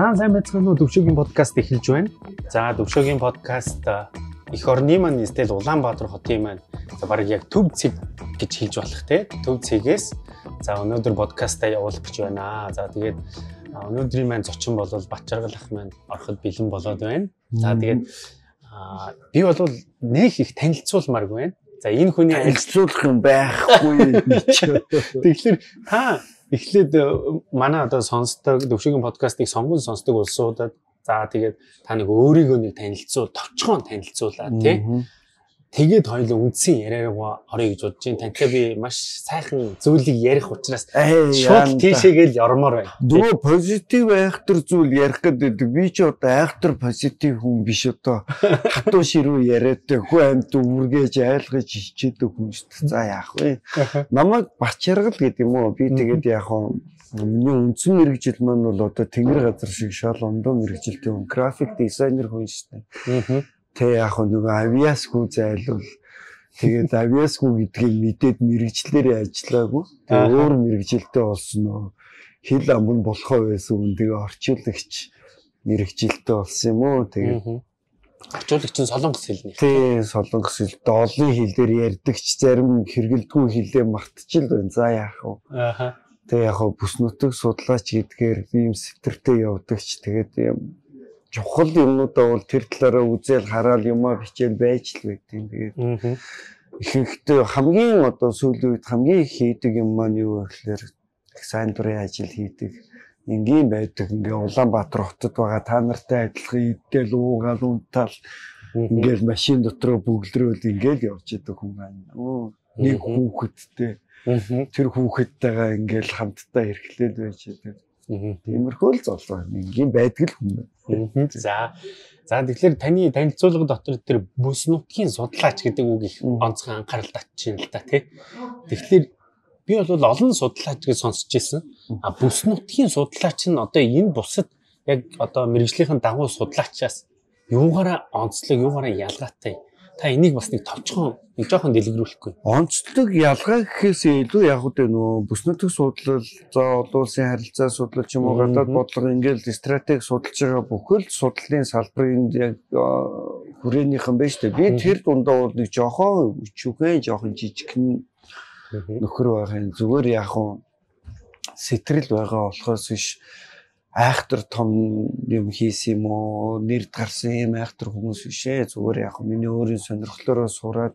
Сайн байцгаана уу Төвшөөгийн подкаст эхэлж байна. За Төвшөөгийн подкаст эх орны маань нэстэл Улаанбаатар хотын маань за баг яг төв цэг гэж хэлж болох те. Төв цэгээс за өнөөдөр подкастаа явуулах гэж байна. За тэгээд өнөөдрийн маань зочин бол Батчаргал ах маань ороход бэлэн болоод байна. За тэгээд би бол нэг их танилцуулмааргүй байна. За энэ хүний танилцуулах юм байхгүй. Тэгэхээр та эхлээд манай одоо сонсдог Төвшөөгийн подкастыг сонгон сонсдог улсуудад за тэгээд та нэг өөрийгөө нэг товчхон танилцуулаа тий. Тэгээд хоёул үндсэн яриагаа орё гэж бодож байна. Тантай би маш сайхан зүйлийг ярих учраас шууд тийшээгээл ярмаар байна. Дөө позитив айхтар зүйл ярих гэдэг. Би ч одоо айхтар позитив хүн биш одоо хатуу ширүү яриад хүн амт өвөргөж айлгаж хичээдэг хүн шүү дээ. За яах вэ? Намайг Батчаргал гэдэг юм уу? Би тэгээд яах вэ? Миний үндсэн мэргэжил маань бол одоо тэнгэр газар шиг шал ондоо мэргэжилтэй хүн, график дизайнер хүн шүү дээ. Тэ яг нөгөө авиасгүй зайлвал тэгээд авиасгүй гэдгийг мэдээд мэрэгчлэрээ ажиллаагүй. Тэгээд өөр мэрэгжилтэй болсон нөө хил амбан болохоо байсан үн тэгээд орчуулагч мэрэгжилтэй болсон юм уу. Тэгээд орчуулагч нь солонгос хэлний. Тий, солонгос хэл олон хэлээр ярьдаг ч зарим хэрэгэлдэггүй хэлээ мартчихил байна. За яах вэ? Тэгээд яг бүс нутаг судлаач гэдгээр ийм сэтэртэй явдаг ч тэгээд юм чухал юмнуудаа бол тэр талаараа үзэл хараал юмаа бичээл байж л байт юм. Тэгээд ихэнхдээ хамгийн одоо сүүлийн үед хамгийн их хийдэг юм маань юу гэхээр их сайн дурын ажил хийдэг. Энгийн байдаг. Ингээ Улаанбаатар хотод байгаа та нартай адилхан идэл уугаал унтаал ингээл машин дотроо бүглэрүүл ингээл явж идэг хүн байна. Нэг хүүхэдтэй тэр хүүхэдтэйгээ ингээл хамтдаа хэрхлээд байж идэг. Тиймэрхүү л зол байна. Энгийн байдаг л хүн байна. За тэгэхээр таны танилцуулга дотор тэр бүс нутгийн судлаач гэдэг үг их онцгой анхаарал татчихна л та тий. Тэгэхээр би бол олон судлаач гэж сонсч байсан. А бүс нутгийн судлаач нь одоо энэ бусад яг одоо мэргэжлийн дагуу судлаачаас юугаараа онцлог, юугаараа ялгаатай. Та энийг бас нэг товчхон нэг жоохон дэлгэрүүлэхгүй. Онцлог ялгаа гэхээсээ илүү яг үгүй нөө бүс нутгийн судлал, за олон улсын харилцаа судлал ч юм уу гадаад бодлого ингээл стратеги судалж байгаа бүхэл судлалын салбарын яг хүрээнийхэн байж тээ. Би тэр дундаа бол нэг жоохон өчүүхэн, жоохон жижигхэн нөхөр байгаа юм. Зүгээр яг уу сэтрэл байгаа болохоос биш айхтар том юм хийсэн юм уу нэрд гарсан юм айхтар хүмүүс бишээ зүгээр яг миний өөрийн сонирхлоороо сураад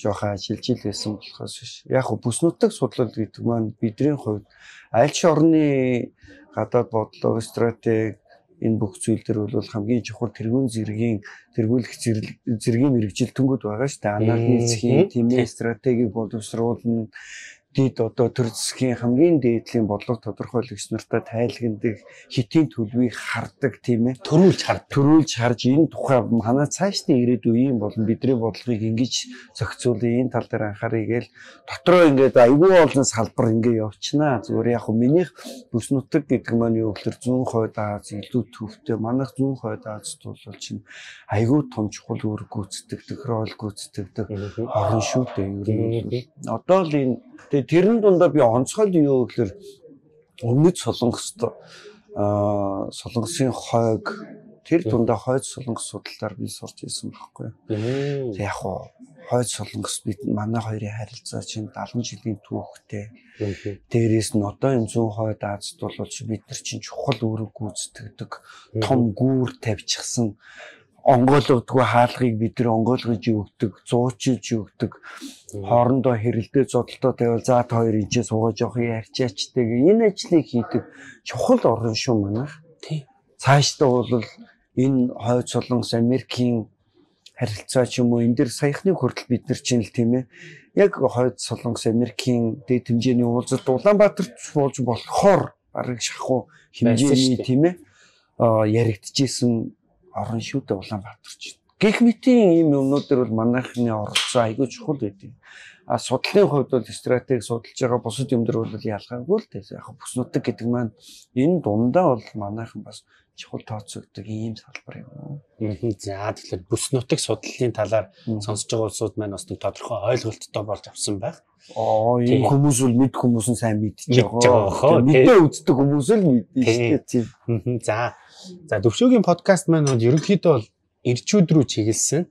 жоохон ажиллаж ил байсан болохоос биш яг бүс нутаг судлал гэдэг маань бидний хувьд аль ч орны гадаад бодлого стратеги энэ бүх зүйл төр бол хамгийн чухал тэргүүн зэргийн тэргүүлэх зэргийн мэргэжил төнгөд байгаа шүү дээ анализ хийх тэмээ стратегийг боловсруулна дээд одоо төр засгийн хамгийн дээдлийн бодлого тодорхойлогч нартай тайлгнадаг хэтийн төлөвийг хардаг тийм ээ төрүүлж харж энэ тухай манай цаашны ирээдүй юм болно бидний бодлогыг ингэж зохицуулъя энэ тал дээр анхаарыг гээл дотроо ингээд айгүй олон салбар ингээд явчнаа зүгээр яг минийх бүс нутаг гэдэг маань юу гэхээр 100% Аз илүү төвтэй манайх 100% Аз тулвал чинь айгүй том чухал үүрэг гүйцэтгэдэг тохирол гүйцэтгэдэг орон шүү дээ ер нь одоо л энэ тэрэн дундаа би онцгой юу гэхээр өмнөд солонгост солонгосын хойг тэр дундаа хойд солонгос судалдаар би сурч ирсэн байхгүй. Яг хойд солонгос бид манай хоёрын харилцаа чинь 70 жилийн түүхтэй. Дээрээс нь одоо энэ 100% Азад бол бид нар чинь чухал үүрэг гүйцэтгэдэг том гүүр тавьчихсан онгойлгодгүй хаалгыг бид нэр онгойлгож өгдөг, зуучилж өгдөг, хоорондоо хэрэлдээ зодолтоо тавиал заа та хоёр инчээ суугаа жоох ярьчаач тэгээ энэ ажлыг хийдэг чухал орн шүү манайх. Тий. Цаашдаа бол энэ хойд солонгос Америкийн харилцаа ч юм уу энэ дэр саяхны хүртэл бид нар чинь л тийм ээ. Яг хойд солонгос Америкийн дээд хэмжээний уулзалт Улаанбаатарт суулж болохоор бараг шахуу хэмжээний тийм ээ яригдчихсэн орон шүүдэ Улаанбаатар чинь Гэх мэтийн ийм юмнууд дээр бол манайхны оролцоо айгүй чухал гэдэг. А судлалын хувьд бол стратеги судалж байгаа бусад юм дээр бол ялгаагүй л дээ. Яг бүс нутаг гэдэг маань энэ дундаа бол манайхан бас чухал тооцогддог ийм салбар юм. За тэгэхээр бүс нутаг судлалын талаар сонсож байгаа улсууд маань бас нэг тодорхой ойлголттой болж авсан байх. Энэ хүмүүс бол мэд хүмүүс нь сайн мэдчихэж байгаа. Мэдээ үздэг хүмүүс л мэднэ шүү дээ. За Төвшөөгийн подкаст маань ерөнхийдөө бол ирчүүд рүү чиглэсэн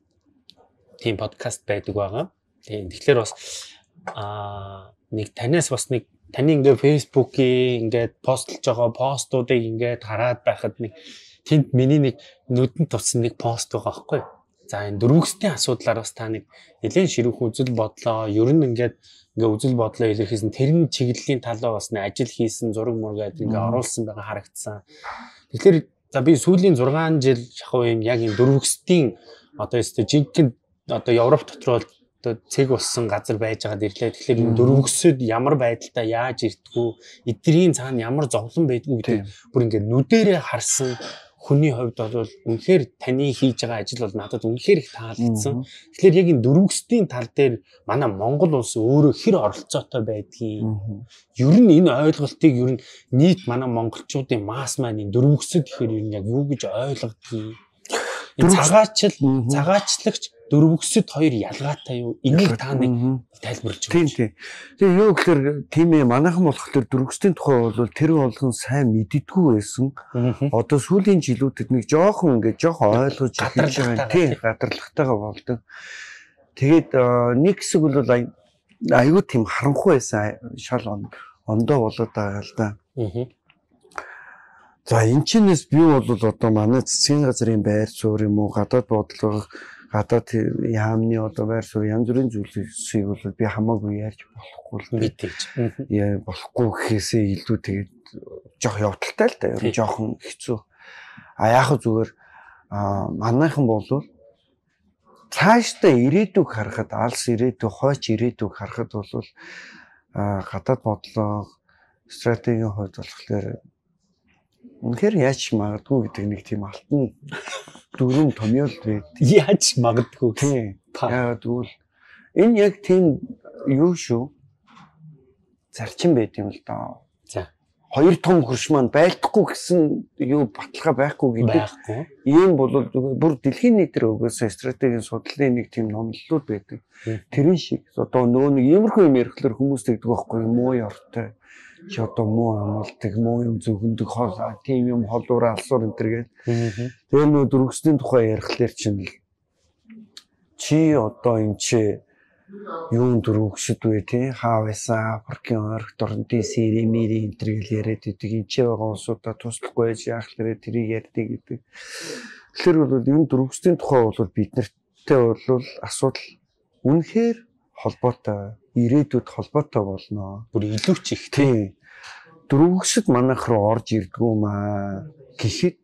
тийм подкаст байдаг байгаа. Тэгэхээр бас нэг танаас бас нэг таны ингээ фэйсбүүкийн ингээд постлж байгаа постуудыг ингээд хараад байхад нэг тэнд миний нэг нүдэнд тусан нэг пост байгаа байхгүй. За энэ дөрвөгсдийн асуудлаар бас та нэг нэлээд ширүүх үзэл бодлоо ер нь ингээ үзэл бодлоо илэрхийлсэн тэрний чиглэлийн талаа бас нэг ажил хийсэн зураг мургаад ингээ оруулсан байгаа харагдсан. Тэгэхээр за би сүүлийн 6 жил шахуу юм яг энэ дөрвөгсдийн одоо жинхэнэ одоо Европ дотор бол цэг болсон газар байж байгаад ирлээ. Тэгэхээр энэ дөрвөгсөд ямар байдалтай яаж ирдгүү, эдгэрийн цаана ямар зовлон байдгүй гэдэг бүр ингээд нүдэрээ харсан хүний хувьд бол үнэхээр таны хийж байгаа ажил бол надад үнэхээр их таалагдсан. Тэгэхээр яг энэ дөрвөгсдийн тал дээр манай Монгол улс өөрөө хэр оролцоотой байдгийг, ер нь энэ ойлголтыг ер нь нийт манай монголчуудын масс маань энэ дөрвөгсөд гэхээр ер нь яг юу гэж ойлгодгийг. Энэ цагаатлагч дөрвөгсөд хоёр ялгаатай юу? Энийг та нэг тайлбарлаж өгөөч. Тийм. Юу гэхээр тийм ээ манайхан болохоор дөрвөгсдийн тухай бол тэр болгон сайн мэддэггүй байсан. Одоо сүүлийн жилүүдэд нэг жоохон ойлгож эхэлж байгаа. Тийм, гадарлахтайгаа болдог. Тэгээд нэг хэсэг бол аюу тийм харанхуй байсан шал ондоо болоод байгаа л да. За энэ чинээс би бол одоо манай засгийн газрын байр суурь юм уу, гадаад бодлого гадаад яамны одоо байр суурь янз бүрийн зүйлсийг бол би хамаагүй ярьж болохгүй мэдээж. Яа болохгүй гэхээсээ илүү тэгээд жоох явдалтай л да. Ер нь жоохон хэцүү. А яг зүгээр манайхан бол цаашдаа ирээдүг харахад алс ирээдүг, хойч ирээдүг харахад бол гадаад бодлого стратегийн хувьд болохоор үнэхээр яаж магадгүй гэдэг нэг тийм алтан дүрм томьёолд байд. Яаж магадгүй тийм. Яагаад гэвэл энэ яг тийм юу шүү. Зарчин байт юм л доо. За. Хоёр том хөрш маань байлдахгүй гэсэн юу баталгаа байхгүй гэдэг. Байхгүй. Ийм бол бүр дэлхийн нийт дээр өгөөсөө стратегийн судлалын нэг тийм номлолууд байдаг. Тэрэн шиг одоо нөө нэг иймэрхүү юм ярихлаар хүмүүс тэгдэг байхгүй муу ёртой. Чи одоо муу амлдаг, муу юм зөвгөндөг хоол, тийм юм холуураа алсуур энэ төр гээд. Тэгээд нөө дөрвөгсдийн тухай ярихлаар чинь чи одоо энэ чи юун дөрвөгсөд вэ тий? Хаа байсан? Африкийн ойрхон орнуудын Сири, Мири энэ төр гээд яриад байдаг. Энд чи байгаа улсуудаа туслахгүй байж яах вэ? Тэрийг ярьдаг гэдэг. Тэгэхээр бол энэ дөрвөгсдийн тухай бол биднэртээ бол асуудал үнэхээр холбоотой. Ирээдүйд холбоотой болно. Бүр илүү ч их тийм. Дөрвөгсөд манайх руу орж ирдгүү маа гэхэд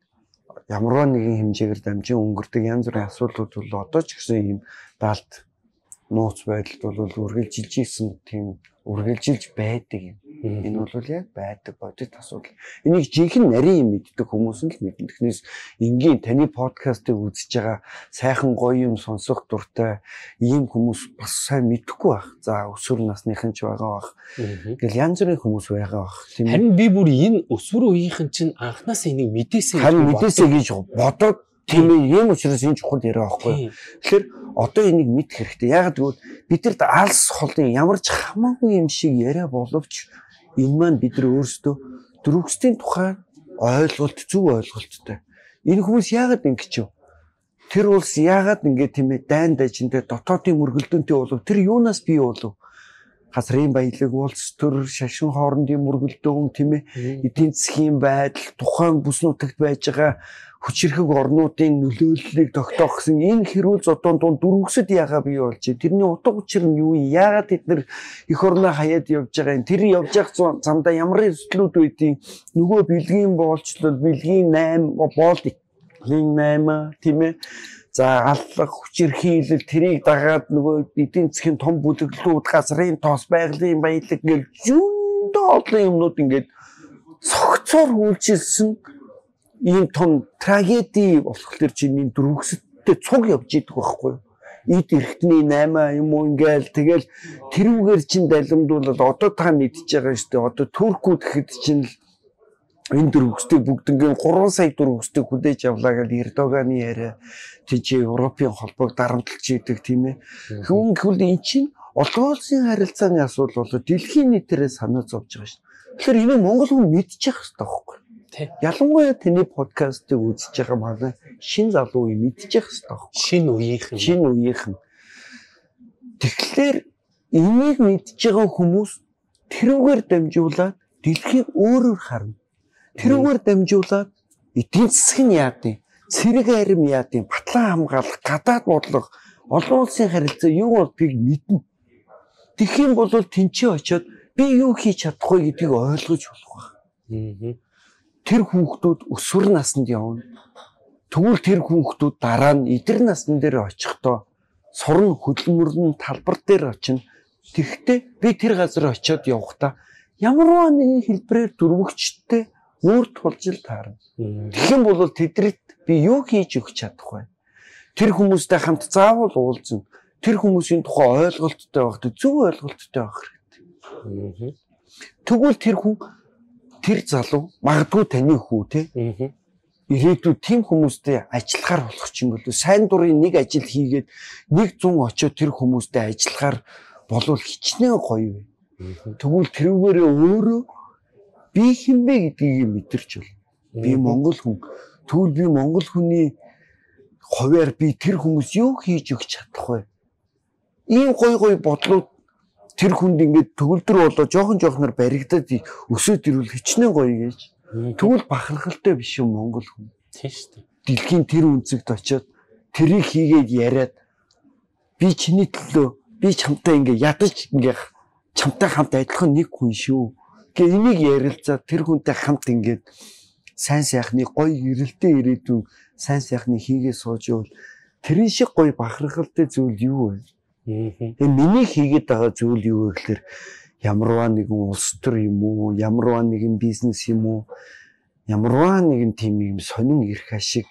ямар нэгэн хэмжээгээр дамжин өнгөрдөг янз бүрийн асуудлууд бол одоо ч гэсэн юм даалт нууц байдалд бол үргэлжилжсэн тийм үргэлжилж байдаг юм. Энэ бол яг байдаг бодит асуудал. Энийг жинхэнэ нарийн юм мэддэг хүмүүс нь л мэднэ. Тэгнээс энгийн таны подкастыг үзэж байгаа сайхан гоё юм сонсох дуртай ийм хүмүүс бас сайн мэдхгүй байх. За өсвөр насныхан ч байгаа байх. Тэгэл янз бүрийн хүмүүс байгаа байх. Харин би бүр энэ өсвөр үеийнхэн чинь анханасаа энийг мэдээсэй гэж бодоод тийм юм учраас энэ чухал яриа байхгүй. Тэгэхээр одоо энийг мэд хэрэгтэй. Ягаад гэвэл бидэрт алс холын ямар ч хамаагүй юм шиг яриа боловч энэ маань бид нар өөрсдөө дөрвөгсдийн тухай зөв ойлголттой. Энэ хүмүүс яагаад ингэж вэ? Тэр улс яагаад ингэ тийм ээ дайн дажинтэй дотоодын мөргөлдөөнтэй болов? Тэр юунаас бий болов? Хасрын баялаг, улс төр, шашин хоорондын мөргөлдөөн тийм ээ эдийн засгийн байдал, тухайн бүс нутагт байж байгаа хүчирхэг орнуудын нөлөөллийг тогтоох гэсэн энэ хэрүүл зодон дунд дөрвөгсөд яага бий болж байна. Тэрний утга учир нь юу? Яагаад бид нэр их орноо хаяад явж байгаа юм? Тэр явж явах замдаа ямар эрсдлүүд байдгийг нөгөө бэлгийн боолчлол, бэлгийн 8 боолын 8 тийм ээ. За аллах хүчирхийлэл тэрийг дагаад нөгөө эдийн засгийн том бүлэглүүд, газрын тоос, байгалийн баялаг гэл зөндөө олон юмнууд ингээд цогцоор үйлчилсэн ийм том трагеди болохоор чиний дөрвөгсөд Тэ цуг явж идэх байхгүй юу? Ид эрхтний 8 юм уу ингээл тэгэл тэрүүгээр чинь далимдуулаад одоо та мэдчихэж байгаа шүү дээ. Одоо Туркууд гэхэд чинь энэ дөрөвсдгийг бүгднгийн 3 сая дөрөвсдгийг хүлээж авлаа гэж Эрдоганы яриа тийч Европын холбоог дарамтлж идэг тийм ээ. Хүн гэвэл энэ чинь олон улсын харилцааны асуудал болоод дэлхийн нийтээрээ санаа зовж байгаа шүү. Тэгэхээр энэ Монгол хүн мэдчих хэрэгтэй байхгүй юу? Ялангуяа тэний подкастыг үзэж байгаа манай шин залуу юм мэдчих хэвээр. Шин үеийнхэн. Тэгэхээр энийг мэдж байгаа хүмүүс тэрүүгээр дамжуулаад дэлхийг өөрөөр харна. Тэрүүгээр дамжуулаад эдийн засгийн яадын, цэрэг арим яадын, батлан хамгаалах, гадаад бодлого, олон улсын харилцаа юу болдгийг мэднэ. Тэгэх юм бол тэнцээ очиод би юу хийж чадахгүй гэдгийг ойлгож болох байх. Тэр хүүхдүүд өсвөр наснд явна. Тэгвэл тэр хүүхдүүд дараа нь эдэр насн дээр очихдоо сурн хөдөлмөрн талбар дээр очино. Тэгтээ би тэр газар очиод явахдаа ямар нэгэн хэлбэрээр дөрвөгчтэй өөр тулжил таарна. Тэгэх юм бол тэдрэт би юу хийж өгч чадахгүй. Тэр хүмүүстэй хамт заавал уулзна. Тэр хүмүүсийн тухай ойлголттой байх, зөв ойлголттой байх хэрэгтэй. Тэгвэл тэр хүн тэр залуу магадгүй таны хүү те. Ирээдүйд тийм хүмүүстэй ажиллахаар болох ч юм бол сайн дурын нэг ажил хийгээд 100 очиод тэр хүмүүстэй ажиллахаар болов хичнээн гоё вэ. Тэгвэл тэрүүгээрээ өөрөө би хинбэ гэдгийг мэдэрч бол. Би Монгол хүн. Тэгвэл би Монгол хүний хувьар би тэр хүмүүс юу хийж өгч чадах вэ? Ийм гоё бодлоо тэр хүнд ингээд төгөлдөр болоо жоохон баригдаад өсөөд ирвэл хичнээн гоё гэж. Тэгвэл бахархалтай биш юм Монгол хүн. Тийм шүү дээ. Дэлхийн тэр үнцэгт очиод тэрийг хийгээд яриад би чиний төлөө би чамтай ингээд ядаж ингээд чамтай хамт адилхан нэг хүн шүү. Гэхдээ энийг ярилцаа тэр хүнтэй хамт ингээд сайн сайхны гоё ирэлтэ ирээдүйн сайн сайхны хийгээ сууж явал тэрэн шиг гоё бахархалтай зүйл юу вэ? Тэгээ миний хийгээд байгаа зүйл юу вэ гэхээр ямарваа нэгэн улс төр юм уу, ямарваа нэгэн бизнес юм уу, ямарваа нэгэн тийм юм сонин ирэх ашиг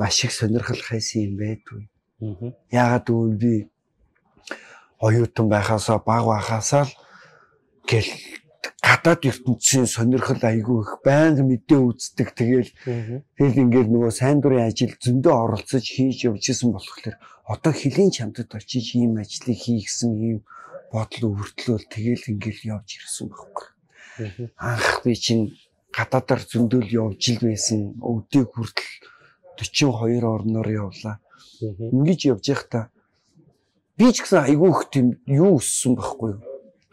ашиг сонирхол хайсан юм байдгүй. Яагаад гэвэл би оюутан байхаасаа баг байхаасаа л гэл гадаад ертөнцийн сонирхол айгүй их байнга мэдээ үздэг. Тэгэл ингээд нөгөө сайн дурын ажил зөндөө оролцож хийж явжсэн болохоор одоо хилийн чамдад очиж ийм ажлыг хийхсэн ийм бодол өвөртлөөл тэгэл ингээд явж ирсэн байхгүй. Анх би чинь гадаадаар зөндөөл явж ил байсан. Өвдөг хүртэл 42 орноор явлаа. Ингээд явж байхдаа би ч гэсэн айгүй их тийм юу өссөн байхгүй юу?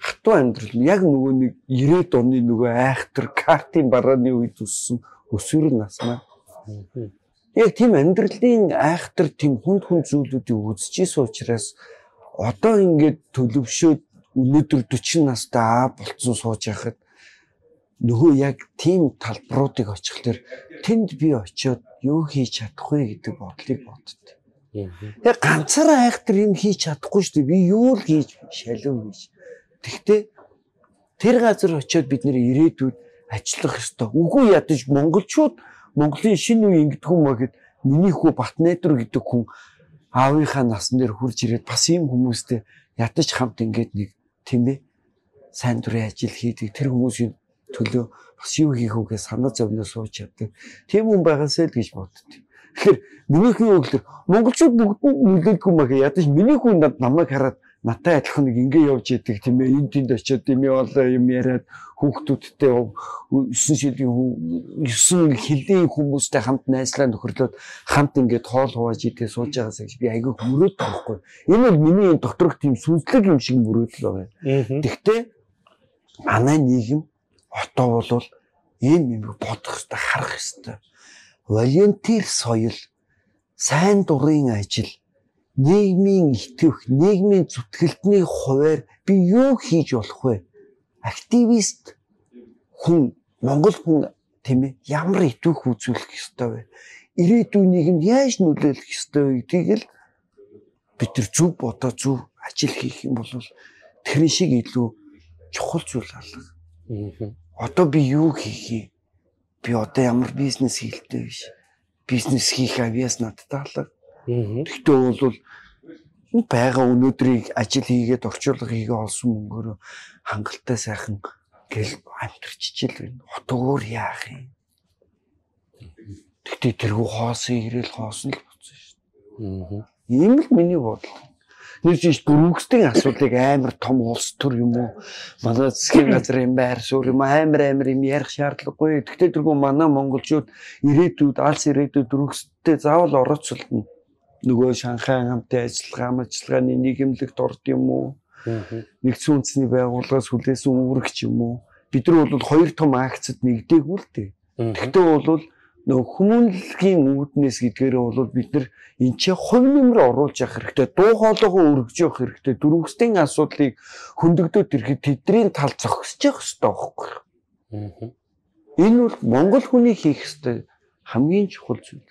Хатуу амьдрал яг нөгөө нэг 90-ад оны нөгөө айхтар картын барааны үед өссөн өсвөр насмаа. Яг тийм амьдралын айхтар тийм хүнд хүн зүйлүүдийг үзчихсэн учраас одоо ингээд төлөвшөөд өнөөдөр 40 настай аа болцсон сууж яхад нөгөө яг тийм талбаруудыг очихлаар тэнд би очиод юу хийж чадахгүй гэдэг бодлыг боддоо. Яг ганцаараа айхтар юм хийж чадахгүй шүү дээ. Би юу л хийж шалив гэж. Тэгтээ тэр газар очиод бид нэр ирээдүйд ажиллах ёстой. Үгүй ядаж монголчууд Монголын шинэ үе ингэдэг юм аа гэд миний хүү Батнайдар гэдэг хүн аавынхаа насан дээр хурж ирээд бас ийм хүмүүстэй ядаж хамт ингээд нэг тийм ээ сайн дурын ажил хийдэг тэр хүмүүсийн төлөө бас юу хийх үгээ санаа зовноо сууж чаддаг. Тийм хүн байгаасай л гэж боддоо. Тэгэхээр миний хүү өглөр монголчууд бүгд нөлөөлдөг юм аа гэд ядаж миний хүү намайг хараад натай адилхан нэг ингэ явж идэг тийм ээ энэ тэнд очиод юм яалаа юм яриад хүүхдүүдтэй 9 жилийн 9 хэлийн хүмүүстэй хамт найзлаа нөхөрлөөд хамт ингээд хоол хувааж идээ сууж байгаасаа гэж би айгүй мөрөөд байхгүй. Энэ бол миний доторх тийм сүнслэг юм шиг мөрөөдөл байгаа. Тэгтээ манай нийгэм отоо бол ийм юм бодох хэрэгтэй, харах хэрэгтэй. Волонтер соёл, сайн дурын ажил, нийгмийн итгэх, нийгмийн зүтгэлтний хуваар би юу хийж болох вэ? Активист хүн, Монгол хүн тийм ээ ямар итгэх үзүүлэх ёстой вэ? Ирээдүйн нийгэмд яаж нөлөөлөх ёстой вэ гэдгийг л бид төр зөв бодоо зөв ажил хийх юм бол тэр шиг илүү чухал зүйл алга. Одоо би юу хийх вэ? Би одоо ямар бизнес хийлтэй биш. Бизнес хийх авьяас надтай алга. Тэгтээ бол байгаа өнөөдрийг ажил хийгээд орчуулга хийгээ олсон мөнгөөр хангалттай сайхан гэл амтарч ижил байна. Хотгоор яах юм? Тэгтээ тэргүй хоосон ирээл хоосон л болсон шүү дээ. Ийм л миний бодол. Нэр чинь бүрүүгсдийн асуудлыг амар том улс төр юм уу? Манай засгийн газар юм байр суурь юм амар юм ярих шаардлагагүй. Тэгтээ тэргүй манай монголчууд ирээдүйд алс ирээдүйд бүрүүгсдтэй заавал орооцолтно. Нөгөө Шанхай хамтын ажиллагааны нийгэмлэгт орд юм уу? Нэгдсэн үндэсний байгууллагаас хүлээсэн үүрэгч юм уу? Бид нар бол хоёр том акцд нэгдээгүй л дээ. Тэгтээ бол нөгөө хүмүүнлэгийн үүднээс гэдгээрээ бол бид нар энэ ч хувь нэмрээ оруулж явах хэрэгтэй. Дуу хоолойгоо өргөж явах хэрэгтэй. Дөрвөсдийн асуудлыг хөндөгдөөд ирэхэд тэдний тал зогсож явах хэрэгтэй байхгүй юу? Энэ бол монгол хүний хийх ёстой хамгийн чухал зүйл.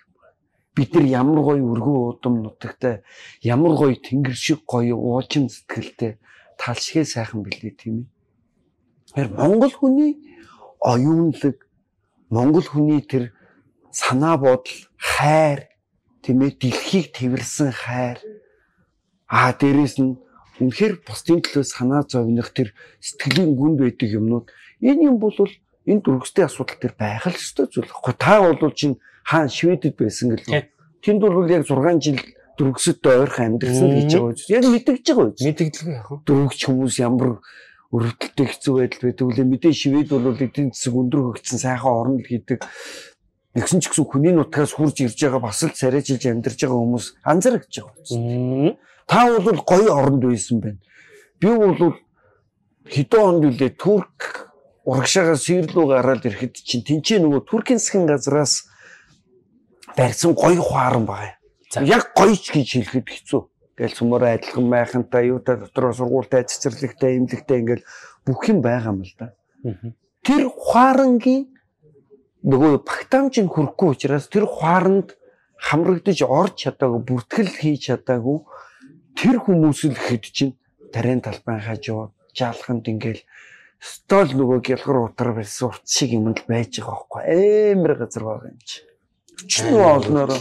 Бид нар ямар гоё өргөө удам нутагтай, ямар гоё тэнгэр шиг гоё уучин сэтгэлтэй талшгүй сайхан билээ тийм ээ. Тэгэхээр монгол хүний оюунлаг, монгол хүний тэр санаа бодол, хайр тийм ээ, дэлхийг тэрвэрсэн хайр. Аа дээрэс нь үнэхээр бусдын төлөө санаа зовных тэр сэтгэлийн гүнд байдаг юмнууд. Энэ юм бол энэ дөрвөстэй асуудал төр байх л ёстой зүйл. Та бол чинь хаан Шведэд байсан гэлээ. Тэнд бол яг 6 жил дөрвөсөд ойрхон амьдсан гэж байгаа юм. Яг мэдгэж байгаа юм. Мэдгэлгүй яах вэ? Дөрвөсч хүмүүс ямар өрөвдөлтэй хэцүү байдал байдаг вэ? Мэдээ Швед бол эдийн засаг өндөр хөгжсөн сайхан орн л гэдэг. Нэгсэн ч гэсэн хүний нутгаас хурж ирж байгаа бас л царай жилж амьдарч байгаа хүмүүс анзаарч байгаа юм. Та бол гоё оронд байсан байна. Би бол хэдэн хонд үлээ Турк урагшаага Сирл рүү гараад ирэхэд чинь тэнцээ нөгөө Туркийн засгийн газраас барьсан гоё хуаран байгаа. Яг гоёч гэж хэлэхэд хэцүү. Гээл цөмөрөө адилхан майхантай юутай дотроо сургуультай цэцэрлэгтэй эмнэлэгтэй ингээл бүх юм байгаа юм л да. Тэр хуарангийн нөгөө багтаамж нь хүрхгүй учраас тэр хуаранд хамрагдаж орж чадаагүй, бүртгэл хийж чадаагүй тэр хүмүүс л хэд чинь тарийн талбай хаж яваад жаалханд ингээл стол нөгөө гялгар утар барьсан урт шиг юм л байж байгаа байхгүй амар газар байгаа юм чи. Өчнө олноор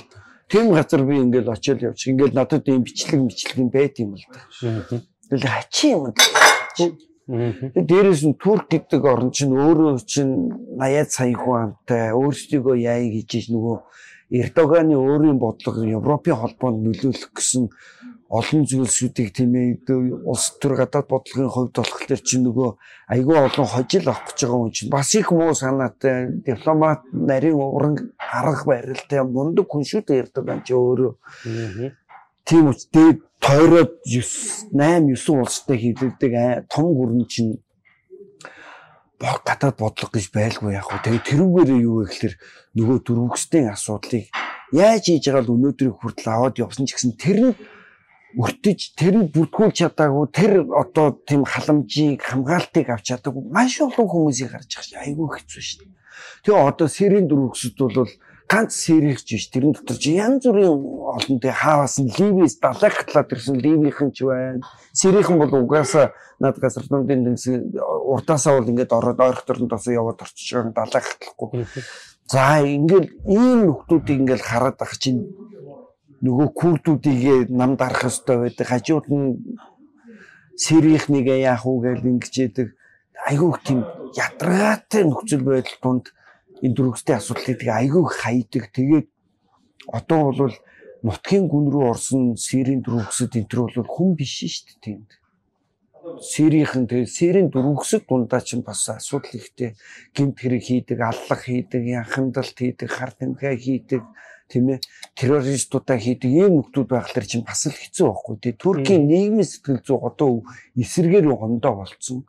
тийм газар би ингээл очил явчих ингээл надад ийм бичлэг юм байт юм л да. Тэгэл хачи юм л. Дээрээс нь Турк гэдэг орн чинь өөрөө чинь 80 сая хүн амтай өөрсдийгөө яая гэж нөгөө Эрдоганы өөрийн бодлого Европын холбоонд нөлөөлөх гэсэн олон зүйлсүүдийг тийм ээ улс төр гадаад бодлогын хувьд болохоор чинь нөгөө айгүй олон хожил авах гэж байгаа юм чинь бас их муу санаатай дипломат нарийн уран арга барилтай мундаг хүн шүү дээ Эрдоган чи өөрөө. Тийм үстэй тойроод 8-9 улстай хилдэг том гүрэн чинь баг гадаад бодлого гэж байлгүй яах вэ? Тэгээ тэрүүгээрээ юу вэ гэхээр нөгөө дөрвөсдийн асуудлыг яаж хийж байгаа л өнөөдрийг хүртэл аваад явсан ч гэсэн тэр нь өртөж тэр нь бүртгүүлж чадаагүй тэр одоо тийм халамжийг хамгаалтыг авч чадаагүй маш олон хүмүүсийг харж байгаа чинь айгүй хэцүү шүү дээ. Тэгээ одоо Сирийн дөрвөсөд бол ганц сэрийгч биш тэрэн дотор чи янз бүрийн олонтой хааваас нь Ливис далайх талаад ирсэн Ливийнхэн ч байна. Сэрийнхэн бол угаасаа над газарлуудын урдаасаа бол ингээд ороод ойрхторн тосоо яваад орчиж байгаа далайх талахгүй. За ингээд ийм нөхдүүдийг ингээд хараад ах чинь нөгөө курдүүдийг нам дарах ёстой байдаг. Хажууд нь сэрийнхнийгээ яах вэ гэж ингэж яадаг. Айгүйх тийм ядаргаатай нөхцөл байдал донд энэ дөрвөстэй асуудлыг айгүй хайдаг. Тэгээд одоо бол нутгийн гүн рүү орсон Сирийн дөрвөсөд энэ бол хүн биш шүү дээ тэнд. Сирийнхэн тэгээд Сирийн дөрвөсөд дундаа ч бас асуудал ихтэй гэмт хэрэг хийдэг, аллах хийдэг, янхамдалт хийдэг, хар тамхи хийдэг, тийм ээ, террористуудаа хийдэг ийм нөхдүүд байхлаар чинь бас л хэцүү байхгүй тий. Туркийн нийгмийн сэтгэл зүйн одоо эсэргээр гондоо болцсон.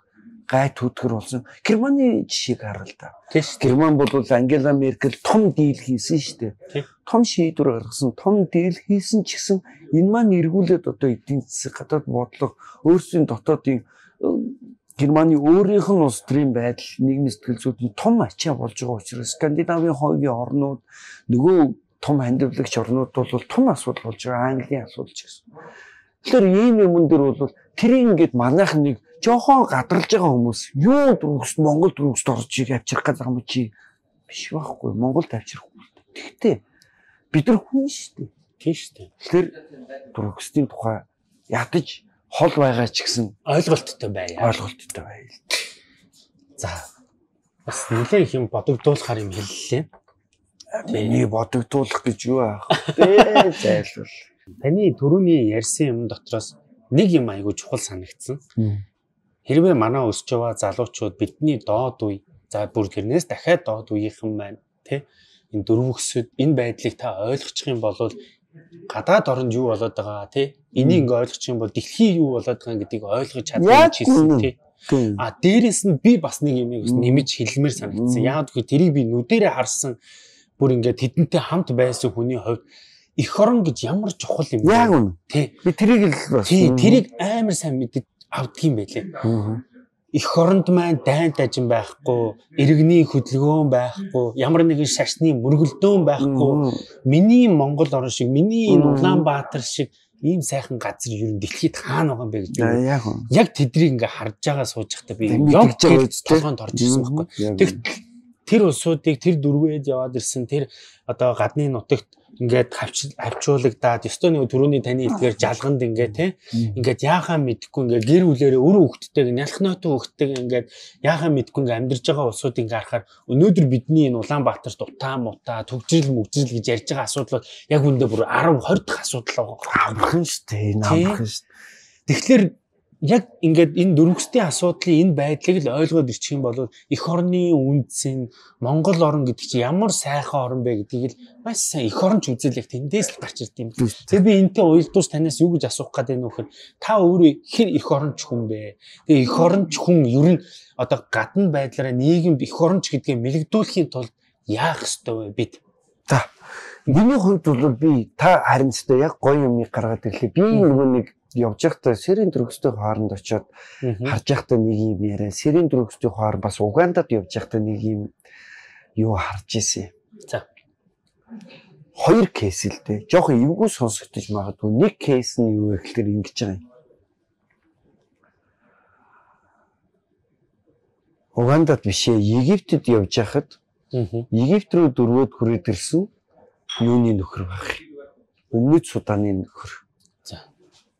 Гайт хөдгөр болсон. Германы жишээг харъя л да. Герман бол Ангела Меркель том дийл хийсэн шүү дээ. Том шийдвэр гаргасан, том дийл хийсэн ч гэсэн энэ маань эргүүлээд одоо эдийн засаг гадаад бодлого өөрсдийн дотоодын Германы өөрийнх нь улс төрийн байдал, нийгмийн сэтгэл зүйд том ачаа болж байгаа учраас Скандинавийн хойгийн орнууд нөгөө том хандивлагч орнууд бол том асуудал болж байгаа. Английн асуудал ч гэсэн. Тэгэхээр ийм юм дээр бол тэрийг ингээд манайх нэг жохон гадарлаж байгаа хүмүүс юу дөрвөсөд Монгол дөрвөсөд орж ирэх авчрах гэж байгаа юм чи биш байхгүй Монгол авчрахгүй. Тэгтээ бид нар хүн шүү дээ. Тэгэхээр прогрестин тухай ядаж хол байгаа ч гэсэн ойлголттой байя. Ойлголттой байя. За бас нэлээх юм бодогдуулахар юм хэллээ. Миний бодогдуулах гэж юу аах вэ? Зайлшгүй. Таны төрөний ярьсан юм дотроос нэг юм айгүй чухал санагдсан. Хэрвээ манай өсч яваа залуучууд бидний доод үе, за бүр тэрнээс дахиад доод үеийнхэн байна, тэ? Энэ дөрвөгсөд энэ байдлыг та ойлгочих юм бол гадаад оронд юу болоод байгаа, тэ? Энийг ингээ ойлгочих юм бол дэлхий юу болоод байгаа гэдгийг ойлгож чадах гэсэн, тэ? А дээрээс нь би бас нэг юм нэмж хэлмээр санагдсан. Яагаад гэвэл тэрийг би нүдээрээ харсан бүр ингээ тэдэнтэй хамт байсан хүний хувьд эх орон гэж ямар чухал юм бэ? Яг үнэ. Тэ. Би тэрийг л бас. Тий, тэрийг амар сайн мэддэг авдгийн байлээ. Эх оронд маань дайн дажин байхгүй, иргэний хөдөлгөөн байхгүй, ямар нэгэн шашны мөргөлдөөн байхгүй. Миний Монгол орн шиг, миний Улаанбаатар шиг ийм сайхан газар ер нь дэлхийд хаана байгаа юм бэ гэж үү? Яг тэдрийг ингээ харж байгаа суучхтаа би яг толгойд орж ирсэн байхгүй. Тэгтэл тэр улсуудыг тэр дөрвөөд яваад ирсэн тэр одоо гадны нутагт ингээд хавчуулагдаад Эстоны төрөний таны хэлдгээр жалганд ингээд те ингээд яахаа мэдхгүй ингээд гэр бүлэрээ өр хөвгттэйг нялхнотын хөвгттэйг ингээд яахаа мэдхгүй ингээд амьдарч байгаа улсууд ингээд харахаар өнөөдөр бидний энэ Улаанбаатарт утаа мутаа төгжрөл мөгжрөл гэж ярьж байгаа асуудлууд яг үүндээ бүр 10 20 дахь асуудал байгаа юм шүү дээ. Наамх шүү. Тэгэхээр яг ингээд энэ дөрвөстэй асуудлын энэ байдлыг л ойлгоод ирчих юм бол эх орны үндэс, Монгол орн гэдэг чинь ямар сайхан орн бэ гэдгийг л маш сайн эх орнч үзэлэх тэндээс л гарч ирд юм. Тэгээд би энтэй уялдууш танаас юу гэж асуух гээд байна вэ гэхээр та өөрөө хэр эх орнч хүн бэ? Тэгээд эх орнч хүн ер нь одоо гадна байдлаараа нийгэмд эх орнч гэдгээ мэлэгдүүлэхийн тулд яах ёстой вэ бид? За миний хувьд бол би та харин ч яг гоё юм гаргаад ирлээ. Би нөгөө нэг явж байхдаа Сэрийн дөрөгсдийн хооронд очиод харж байхдаа нэг юм яриа. Сэрийн дөрөгсдийн хооронд бас Угандад явж байхдаа нэг юм юу харж ирсэн. За. Хоёр кейс л дээ. Жохон эвгүй сонсогдож магадгүй. Нэг кейс нь юу вэ гэхээр ингэж байгаа юм. Угандад биш ээ, Египтэд явж байхад Египт рүү дөрвөөд хүрээд ирсэн юуны нөхөр баг. Өмнөд Суданы нөхөр.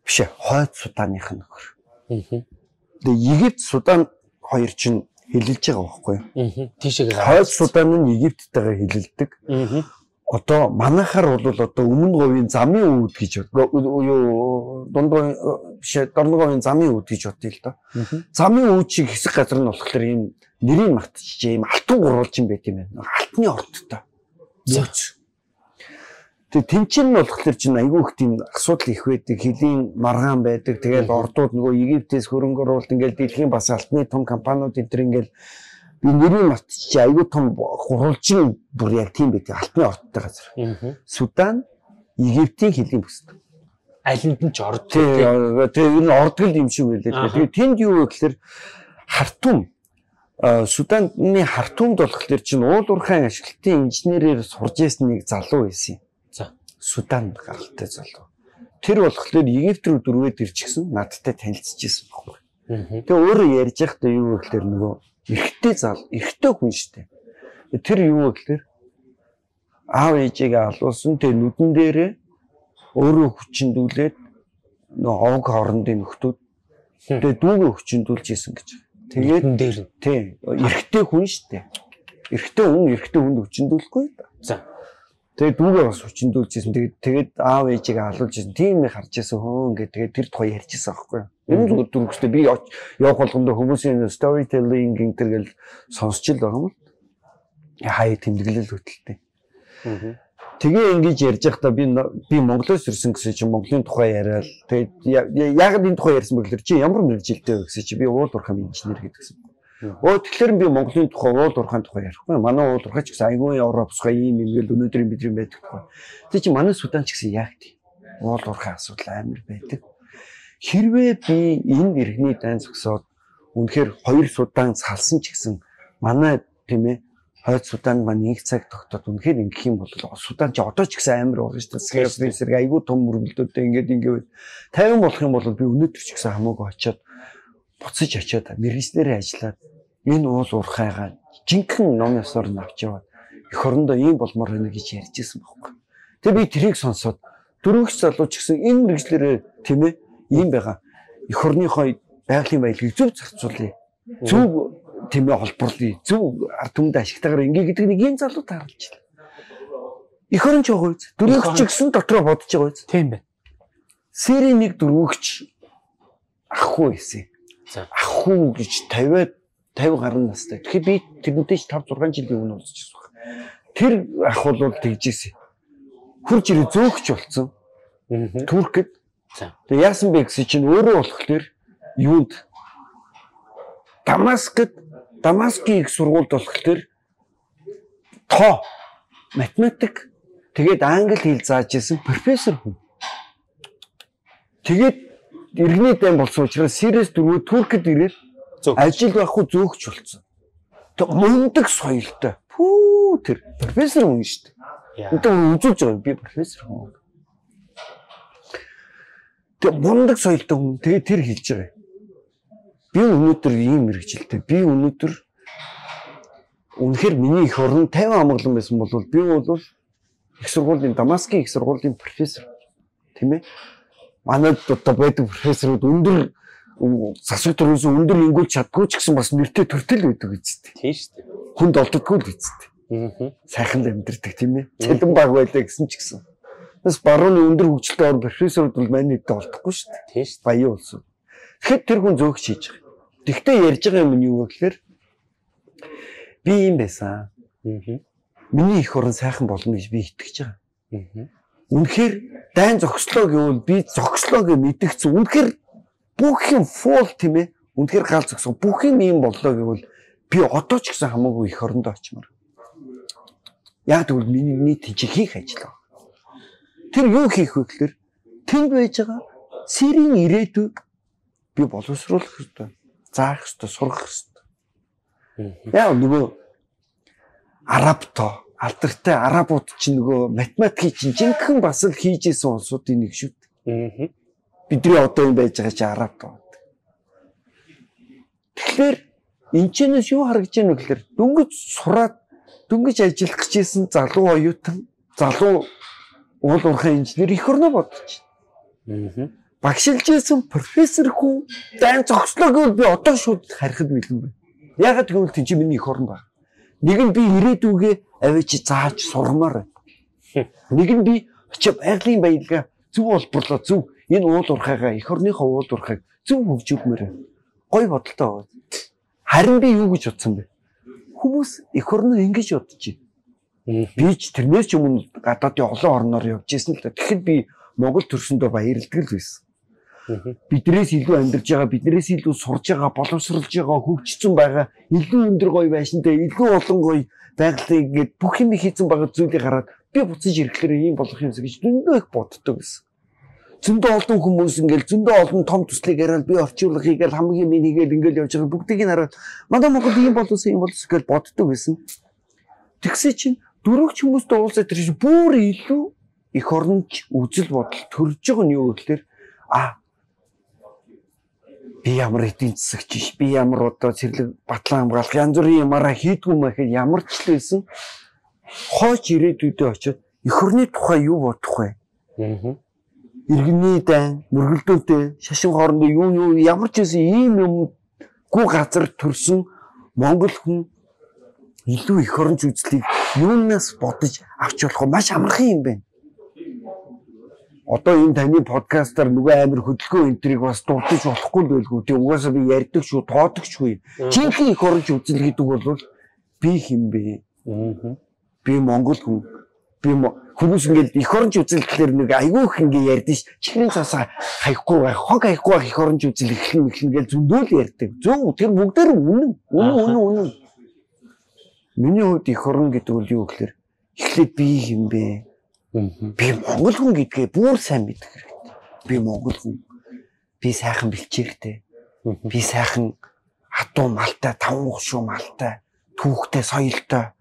Биш Хойд Суданых нөхөр. Тэгээ Египт Судан хоёр чинь хэлэлж байгаа байхгүй юу? Тийшээ гараад. Хойд Судан нь Египттэйгээ хэлэлдэг. Одоо манайхаар бол одоо Өмнө говийн замын үүд гэж юу дундгой биш дорноговийн замын үүд гэж бодъё л доо. Замын үүд шиг хэсэг газар нь болохоор ийм нэрийг мартчихжээ ийм алтан гурвалж юм байт юм байна. Алтны ордтой. Зөөч. Тэг тэнцэн нь болохоор чинь айгүй их тийм асуудал их байдаг. Хилийн маргаан байдаг. Тэгэл ордууд нөгөө Египтээс хөрөнгө оруулалт ингээл дэлхийн бас алтны том компаниуд эдгээр ингээл би нэрийн мат чи айгүй том хуралжин бүр яг тийм байдаг. Алтны ордтой газар. Судан, Египтийн хилийн бүсд. Алинд нь ч орд. Тэг энэ ордгол юм шиг байлаа. Тэг тэнд юу вэ гэхээр хартум Суданы хартумд болохоор чинь уулуурхайн ашиглалтын инженерээр сурж ирсэн нэг залуу байсан. Судан гаралтай залуу. Тэр болохоор Египт рүү дөрвөөд ирчихсэн, надтай танилцчихсэн байхгүй. Тэгээ өөрөө ярьж байхдаа юу гэхээр нөгөө эрэгтэй зал, эрэгтэй хүн штэ. Тэр юу гэхээр аав ээжигээ алуулсан тэг нүдэн дээрээ өөрөө хүчиндүүлээд нөгөө овг хоорондын нөхдүүд тэг дүүгээ хүчиндүүлж исэн гэж. Тэгээд дээр нь тий эрэгтэй хүн штэ. Эрэгтэй хүнд хүчиндүүлэхгүй. За тэгээд дүүгээ бас хүчиндүүлж ирсэн. Тэгээд аав ээжигээ алуулж ирсэн. Тийм их харж ирсэн хөө ингээд тэгээд тэр тухай ярьж ирсэн аахгүй юу. Энэ зүгээр дүрхтэй би явах болгондоо хүмүүсийн storytelling гинтергээл сонсч л байгаа юм. Хаяа тэмдэглэл хөтэлтэй. Тэгээ ингэж ярьж байхдаа би Монголоос ирсэн гэсэн чинь Монголын тухай яриад тэгээд яг энэ тухай ярьсан бэглэр чи ямар мэргэжилтэй вэ гэсэн чи би уулуурхайн инженер гэдгсэн. Өөрөөр би Монголын тухай уулуурхайн тухай ярихгүй. Манай уулуурхай ч гэсэн айгүй европсхай ийм юмгээл өнөөдрийн бидний байдаг тухай. Тэг чи манай Судан ч гэсэн яг тийм. Уулуурхайн асуудал амар байдаг. Хэрвээ би энэ иргэний дайн зогсоод үнэхээр хоёр Судан салсан ч гэсэн манай тийм ээ Хойд Судан маань нэг цаг тогтоод үнэхээр ингэх юм бол Судан ч одоо ч гэсэн амар ургаж тасгаас нэрсэрэг айгүй том мөргөлдөөтэй ингээд 50 болох юм бол би өнөөдөр ч гэсэн хамаагүй очиод буцаж очиод мэргэжлэрээ ажиллаад энэ уул уурхайгаа жинхэнэ ном ёсоор нь авч яваад эх орондоо ийм болмоор байна гэж ярьж ирсэн байхгүй. Тэгээ би тэрийг сонсоод дөрөвч залууч гэсэн энэ мэргэжлэрээ тийм ээ ийм байгаа. Эх орныхоо байгалийн байдлыг зөв зарцуулъя. Зөв тийм ээ холбоорлоо. Зөв ард түмэнд ашигтайгаар ингээ гэдэг нэг энэ залуу таарч байна. Эх орон ч байгаа үз. Дөрөвч гэсэн дотроо бодож байгаа үз. Тийм байна. Сэрийн нэг дөрөвч ахгүй хэсэ. Ахгүй гэж 50 гаруй настай. Тэгэхээр би тэрнтэй 5 6 жилийн өмнө уулзчихсан баг. Тэр ах бол тэгжээсэ. Хурж ирээ зөөгч болсон. Туркэд. Тэгээ яасан бэ гэсэн чинь өөрөө болохоор юунд Дамаскийн их сургуульд болохоор тоо математик тэгээд англи хэл зааж исэн профессор хүн. Тэгээд иргэний дан болсон учраас Сирэс дөрөв Туркэд ирээд ажил байхгүй зөөгч болсон. Тэг мундаг соёлтой. Пүү тэр профессор хүн шүү дээ. Тэгвэл үзүүлж байгаа би профессор хүн. Тэг мундаг соёлтой хүн. Тэгээ тэр хэлж байгаа. Би өнөөдөр ийм мэргэжилтэй. Би өнөөдөр үнэхээр миний эх орн 50 амгалан байсан бол би бол их сургуулийн Дамаскийн их сургуулийн профессор тийм ээ. Манай одоо байдаг профессорууд өндөр засаг төрөөс өндөр ингүүлж чаддгүй ч гэсэн бас нэртэй төртөл өгдөг үстэй. Тийм шүү дээ. Хүнд олддоггүй л үстэй. Сайхан амьдэрдэг тийм ээ. Цэлэн баг байлаа гэсэн ч гэсэн. Бас барууны өндөр хөгжилтэй орн профессорууд бол манай нэгтэй олдохгүй шүү дээ. Тийм шүү. Баян улсууд. Тэгэхээр тэр хүн зөөгч хийж байгаа. Тэгтээ ярьж байгаа юм нь юу вэ гэхээр би юм байсан. Миний эх орн сайхан болно гэж би итгэж байгаа. Үнэхээр дайн зогслоо гэвэл би зогслоо гэж мэдгэцэн. Үнэхээр бүх юм фол тийм ээ. Үнэхээр гал зогсон. Бүх юм ийм боллоо гэвэл би одоо ч гэсэн хамаагүй эх орондоо очимоор. Яг тэгвэл миний тийч хийх ажил. Тэр юу хийх вэ гэхээр тэнд байж байгаа сэрийн ирээдүйг би боловсруулах хэрэгтэй, заах хэрэгтэй, сурах хэрэгтэй. Яа нөгөө арабтоо, алдартай арабууд чинь нөгөө математикийг чинь жинхэнэ бас л хийж исэн улсуудын нэг шүү дээ. Бидний одоо юм байж байгаа чинь араб байна. Тэгэхээр энэ чэнэс юу харагдж байна вэ гэхээр дөнгөж сураад, дөнгөж ажиллах гэж исэн залуу оюутан, залуу уул уурхай инженер их орно бодож байна. Багшилжсэн профессор хүн дайн зогслоо гэвэл би одоо шууд харихад бэлэн байна. Ягаад гэвэл тийч миний эх орн байна. Нэг нь би ирээдүгээ аваач зааж сурмаар байна. Нэг нь би очиж байгалийн баялгаа зөв олборлоо зөв энэ уул уурхайгаа эх орныхоо уул уурхайг зөв хөгжүүлмээр байна. Гой бодолтой. Харин би юу гэж утсан бэ? Хүмүүс эх орноо ингэж бодож байна. Би ч тэрнээс ч өмнө гадаадын олон орноор явж ирсэн л да. Тэгэхэд би Монгол төрсөндөө баярлдаг л байсан. Биднээс илүү амьдарж байгаа, биднээс илүү сурж байгаа, боловсруулж байгаа, хөгжсөн байгаа, илүү өндөр гоё байшинтай, илүү олон гоё байгалийн гээд бүх юм хийцэн байгаа зүйлийг хараад би буцаж ирэхлээр ийм болох юмс гэж зөндөө их боддог гэсэн. Зөндөө олон хүмүүс ингээл зөндөө олон том төслийг яриад би орчуулгыг л хамгийн минь хийгээл ингээл явж байгаа бүгдийг нь хараад манай Монгол ийм болсон юм болс гэж боддог гэсэн. Тэгсээ чинь дөрөвч хүмүүстээ уулзаад тэр бүр илүү эх орнч үзэл бодол төрж байгаа нь юу гэхээр би ямар эдийн засагч биш, би ямар одоо цэрлэг батлан хамгаалах янз бүрийн ямаараа хийдгүй юм гэхэд ямар ч л байсан хойч ирээдүйдээ очиод эх орны тухай юу бодох вэ? Иргэний дан, мөргөлдөөтэй, шашин хоорондын юу ямар ч байсан ийм юмгүй газар төрсөн Монгол хүн илүү эх орнч үзлийг юунаас бодож авч болох нь маш амархан юм байна. Одоо энэ таны подкастаар нөгөө амир хөдөлгөөн энтриг бас дурдж болохгүй байлгүй. Тэг угаасаа би ярьдаг шүү, тоодог ч үе. Чинхэн эх орнч үзэл гэдэг бол би хэм бэ? Би Монгол хүн. Би хүмүүс ингээд эх орнч үзэл гэхэлэр нэг айгүйх ингээ ярьдэн ш. Чихрийн цаасаа хаяхгүй, хог хаяхгүй эх орнч үзэл эхлэн гээл зөндөөл ярьдаг. Зөв тэр бүгдээр үнэн. Үнэн. Миний хувьд эх орн гэдэг бол юу гэхэлэр эхлээд би хэм бэ? Би Монгол хүн гэдгээ бүр сайн мэдэх хэрэгтэй. Би Монгол хүн. Би сайхан бэлчээртэй. Би сайхан хатуу малтай, таван хушуу малтай, түүхтэй, соёлтой.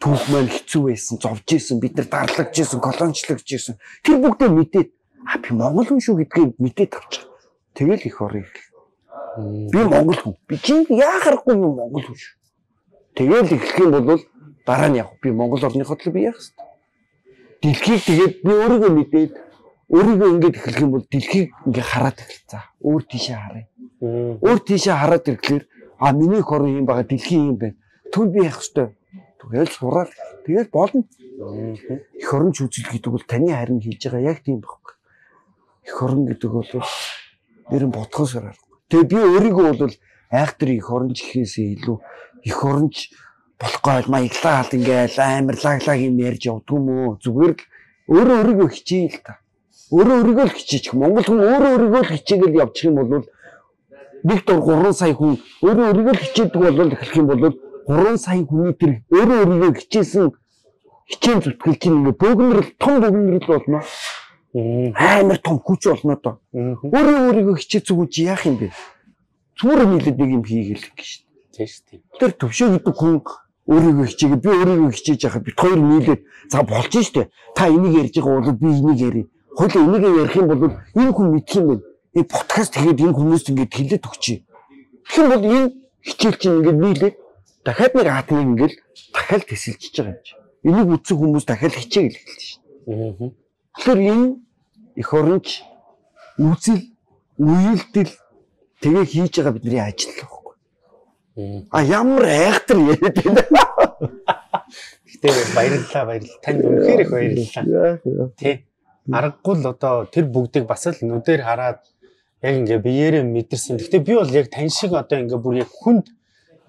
Түүх маань хэцүү байсан, зовж исэн, бид нар дарлагж исэн, колоничлогж исэн. Тэр бүгдээ мэдээд би Монгол хүн шүү гэдгээ мэдээд авчих. Тэгэл эх орн. Би Монгол хүн. Би чинь яа харахгүй Монгол хүн шүү. Тэгэл эхлэх юм бол дараа нь яг би Монгол орныхоо төлөө би яах вэ? Дэлхийг тэгээд би өөрийгөө мэдээд өөрийгөө ингэж эхлэх юм бол дэлхийг ингээ хараад эхэлж цаа. Өөр тийшээ харъя. Өөр тийшээ хараад ирэхлээр а миний хор юм байгаа дэлхийн юм байна. Түн би явах ёстой. Тэгэл сураал. Тэгэл болно. Их хорон үзэл гэдэг бол таны харин хийж байгаа яг тийм байхгүй. Их хорон гэдэг бол нэр нь бодхоос гарахгүй. Тэгээ би өөрийгөө бол айхтар их хорон гэхээсээ илүү их хорон болохгүй бол маяглаа хаалт ингээл амарлаглаа юм ярьж явдг юм уу. Зүгээр л өөрөө өөрийгөө хичээе л та. Өөрөө өөрийгөө л хичээчих. Монгол хүн өөрөө өөрийгөө л хичээгээл явчих юм бол бид 3 сая хүн өөрөө өөрийгөө л хичээдэг бол эхлэх юм бол 3 сая хүний тэр өөрөө өөрийгөө хичээсэн хичээн зүтгэл чинь ингээ бөөгнөрл том бөөгнөрл болно. Амар том хүч болно доо. Өөрөө өөрийгөө хичээцэг үуч яах юм бэ? Зүгээр нийлээд нэг юм хийгээл гэж шүү дээ. Тэ шүү дээ. Тэр төвшөө гэдэг хүн өөрийгөө хичээгээ би өөрийгөө хичээж яхад бит хоёр нийлээд за болж шүү дээ. Та энийг ярьж байгаа бол би энийг ярив. Хойлоо энийг ярих юм бол энэ хүн мэдх юм байна. Энэ подкаст хийгээд энэ хүмүүст ингээд хилээд өгчээ. Тэгэх юм бол энэ хичээл чинь ингээд нийлээд дахиад нэг хат ингээд дахиад тесэлжиж байгаа юм чи. Энийг үзсэн хүмүүс дахиад хичээгээл эхэлж шүү дээ. Тэр энэ их оронч үзэл үйлдэл тэгээ хийж байгаа бидний ажил л байхгүй. А ямар айхтар яриад байна. Гэтэ баярлалаа. Танд үнэхээр их баярлалаа. Тэ. Аргагүй л одоо тэр бүгдийг бас л нүдээр хараад яг ингээ биеэрээ мэдэрсэн. Гэтэ би бол яг тань шиг одоо ингээ бүр яг хүнд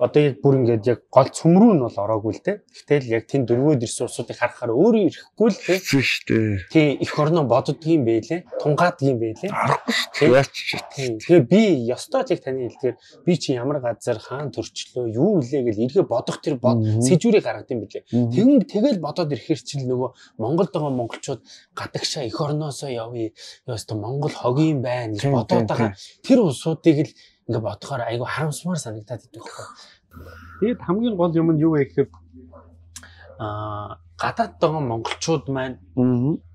одоо яг бүр ингээд яг гол цөмрүү нь бол ороогүй л те. Гэтэл яг тэн дөрвөөд ирсэн усуудыг харахаар өөрөө ирэхгүй л те. Шүү дээ. Тий, их орноо боддгийм байлээ. Тунгаадаг юм байлээ. Арахгүй шүү дээ. Тэгээ би ёстой яг таны хэлдгээр би чи ямар газар хаан төрчлөө юу вэ гэж эргээ бодох тэр бод сэжүүрийг гаргад юм билээ. Тэгвэл бодоод ирэхэр чинь нөгөө Монголд байгаа монголчууд гадагшаа их орноосоо явъя. Ёстой Монгол хогийн байна гэж бодоод байгаа. Тэр усуудыг л ингээ бодохоор айгу харамсмаар санагдаад идэв. Тэгээд хамгийн гол юм нь юу вэ гэхээр гадаад байгаа монголчууд маань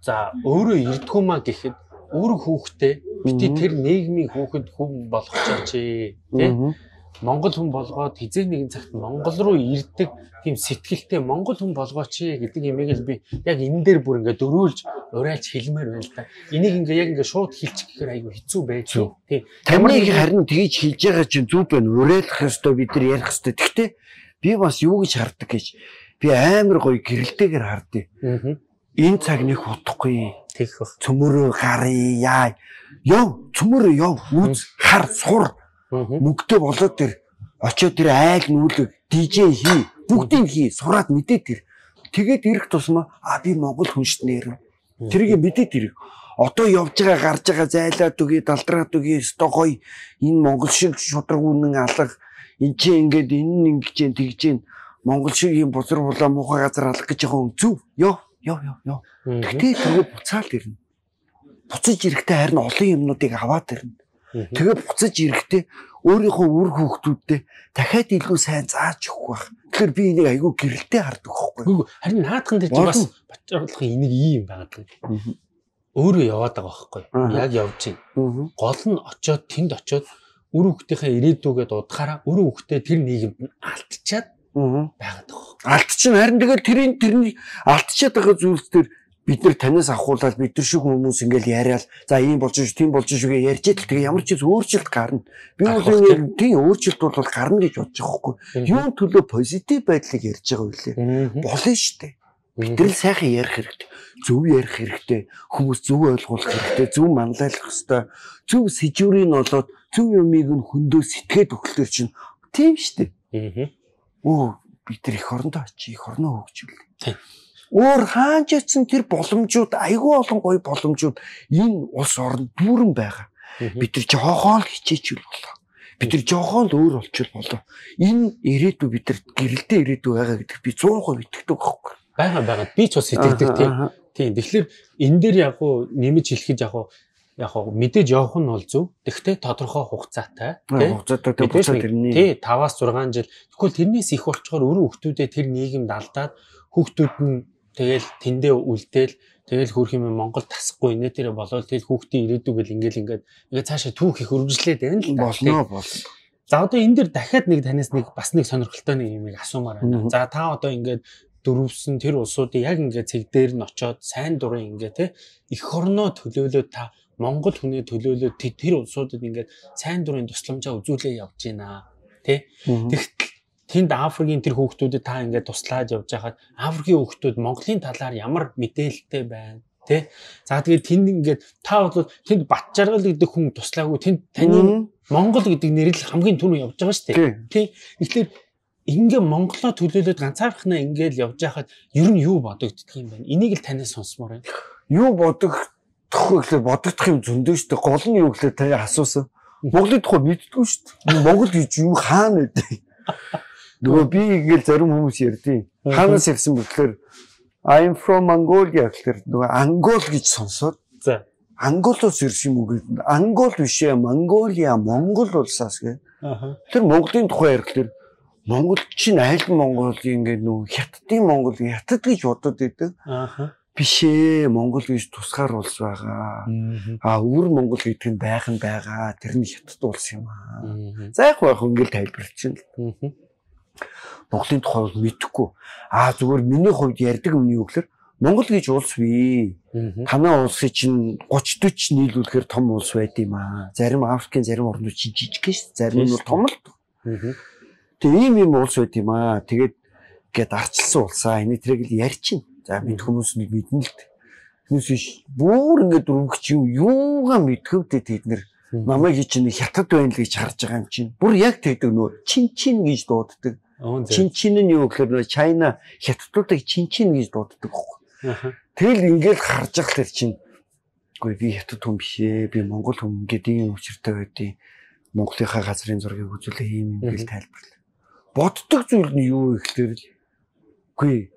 за өөрөө ирдгүү маа гэхэд өөр хүүхдээ бити тэр нийгмийн хүүхэд хүн болгочихооч тий. Монгол хүн болгоод хизээ нэгэн цагт Монгол руу ирдэг тийм сэтгэлтэй монгол хүн болгооч гэдэг имийг л би яг энэ дээр бүр ингээ дөрөөлж урайлж хэлмээр байна л да. Энийг ингээ яг ингээ шууд хэлчих гэхээр айгу хэцүү байж тий. Тамиг харин тгийж хэлж байгаа чинь зүг байна. Урайлах ёстой бид нар ярих ёстой. Гэхдээ би бас юу гэж харддаг гэж би амар гоё гэрэлтэйгээр хардъя. Энэ цаг нэг утахгүй. Тэгэх бах. Цөмөрөө гаръя яа. Йоо цөмөрөө ёо үз хар сур мөнгөтэй болоод тэр очиод тэр айл нүүлэг DJ хий бүгдийг хий сураад мэдээ тэр. Тэгээд ирэх тусмаа а би монгол хүн шнээр. Тэрийг мэдээ тэр. Одоо явж байгаа гарж байгаа зайлаад үгүй далдраад үгүй өстой гоё энэ монгол шиг шудраг үнэн алга энэ ч ингээд энэ ингэж тэгж гэн монгол шиг юм бузар булаа муухай газар алга гэж байгаа өнцөө. Йоо. Тэгтээ тэгээд буцаал ирнэ. Буцаж ирэхдээ харин олон юмнуудыг аваад ирнэ. Тэгээ буцаж ирэхдээ өөрийнхөө үр хөвгтүүдтэй дахиад илүү сайн зааж өгөх байх. Тэгэхээр би энийг айгүй гэрэлтэй хардаг байхгүй. Харин наадхан дээр бас батлахын энийг ийм байгаад байна. Өөрөө яваад байгаа байхгүй. Яг явж байна. Гол нь очиод тэнд очиод үр хөвгтийнхээ ирээдүгээд удахаараа үр хөвгтөө тэр нийгэмд нь алдчихад байгаад байгаа. Алдчихна харин тэгэл тэрний алдчихад байгаа зүйлс төр бид нар танаас авахуулаад бид нар шиг хүмүүс ингээл яриад за ийм болж шүү тийм болж шүү гэж ярьж идэл тэгээ ямар ч өөрчлөлт гарна. Би бол энэ тийм өөрчлөлт бол гарна гэж бодож байгаа хгүй. Юу төлөө позитив байдлыг ярьж байгаа үлээ. Болно шүү дээ. Бид нар сайхан ярих хэрэгтэй. Зөв ярих хэрэгтэй. Хүмүүс зөв ойлгуулах хэрэгтэй. Зөв манлайлах хэрэгтэй. Зөв сэжүүрийн болоод зөв юмыг нь хөндөө сэтгээд өгөхлөр чинь тийм шүү дээ. Бид нар их орондоо очиж их орноо хөгжүүлээ. Өөр хаанч очсон тэр боломжууд айгүй олон гоё боломжууд энэ улс орнд дүүрэн байгаа. Бид нар жоохоо л хичээчүүл болоо. Бид нар жоохоо л өөр болчул болоо. Энэ ирээдүй бид нар гэрэлтэй ирээдүй байгаа гэдэг би 100% итгэдэг байхгүй. Бага би ч бас итгэдэг тийм. Тэгэхээр энэ дээр яг уу нэмж хэлэхэд яг мэдээж явах нь бол зөв. Тэгтээ тодорхой хугацаатай тий. Буцаад ирнэ. Тий 5-6 жил. Тэгвэл тэрнээс их болчоор өөрөө хүмүүсдээ тэр нийгэмд алдаад хүүхдүүд нь тэгэл тэндээ үлдээл тэгэл хөрх юм Монгол тасахгүй нэ тэрэ болол тэгэл хүүхдийн ирээдүгэл ингээл ингээд цаашаа түүх их өргөжлээд байна л болно. За одоо энэ дээр дахиад нэг танаас нэг бас нэг сонирхолтой нэг юм асуумаар байна. За та одоо ингээд 4 дөрвс нь тэр улсуудыг яг ингээд цэг дээр нь очоод сайн дурын ингээд те эх орноо төлөөлөө та Монгол хүний төлөөлөө тэр улсуудад ингээд сайн дурын тусламжаа үзүүлээ явж байна те. Тэгтэл тэнд Африкийн тэр хүүхдүүдэд та ингээд туслаад явж байхад Африкийн хүүхдүүд Монголын талаар ямар мэдээлэлтэй байна те. За тэгээд тэнд ингээд та бол тэнд Бат Жаргал гэдэг хүн туслаагүй тэнд таны Монгол гэдэг нэр л хамгийн түрүү явж байгаа шүү дээ. Тий. Эхлээд ингээ Монголоо төлөөлөд ганцаархнаа ингээл явж байхад ер нь юу бодогддг юм бэ? Энийг л танаас сонсмоор байна. Юу бодогдох вэ гэхэл бодогдох юм зөндөө шүү дээ. Гол нь юу гэхэл таны асуусан. Монголын тухай мэддгүй шүү дээ. Монгол гэж юу хаана байдгийг. Нөгөө би ингээл зарим хүмүүс ярьдیں۔ Хаанаас ирсэн бөхлөр I'm from Mongolia гэхэл нөгөө Ангол гэж сонсоод. За. Анголоос ирсэн үгэнд Ангол биш ээ Монголиа Монгол улсаас гэ. Тэр Монголын тухай ярьхлээр Монгол чинь айл Монгол ингээд нүү хятадын Монгол хятад гэж бодод байдаг. Биш ээ Монгол гэж тусгаар улс байгаа. Өвөр Монгол гэдэг нь байх нь байгаа. Тэр нь хятад улс юм аа. За яг байх ингээд тайлбарлчихна л. Монголын тухай бол мэдхгүй. Зүгээр миний хувьд ярьдаг юм юу гэхээр Монгол гэж улс бий. Танай улсыг чинь 30-40 нийлүүлэхээр том улс байд юм аа. Зарим Африкийн зарим орнууд чинь жижиг гэж зарим нь том л. Тэгээ ийм улс байт юм аа. Тэгээд гээд арчилсан улсаа энэ тэрийг л ярьчин. За бид хүмүүс нэг мэднэ л. Хүмүүс бүр ингэ дөрвөгч юугаа мэдхөвдөө тэд нэр намайг чинь хятад байна л гэж харж байгаа юм чинь. Бүр яг тэгдэг нөө чин гэж дууддаг. Чин нь юу гэхээр нөө Чайна хятадуудыг чин гэж дууддаг байхгүй. Тэгэл ингээл харж байгаа л чинь. Үгүй би хятад хүн биш ээ. Би Монгол хүн гэдэг ийм учиртай байдیں۔ Монголынхаа газрын зургийг үзүүлээ ийм ингээл тайлбарлаа. Боддог зүйл нь юу ихлээр л үгүй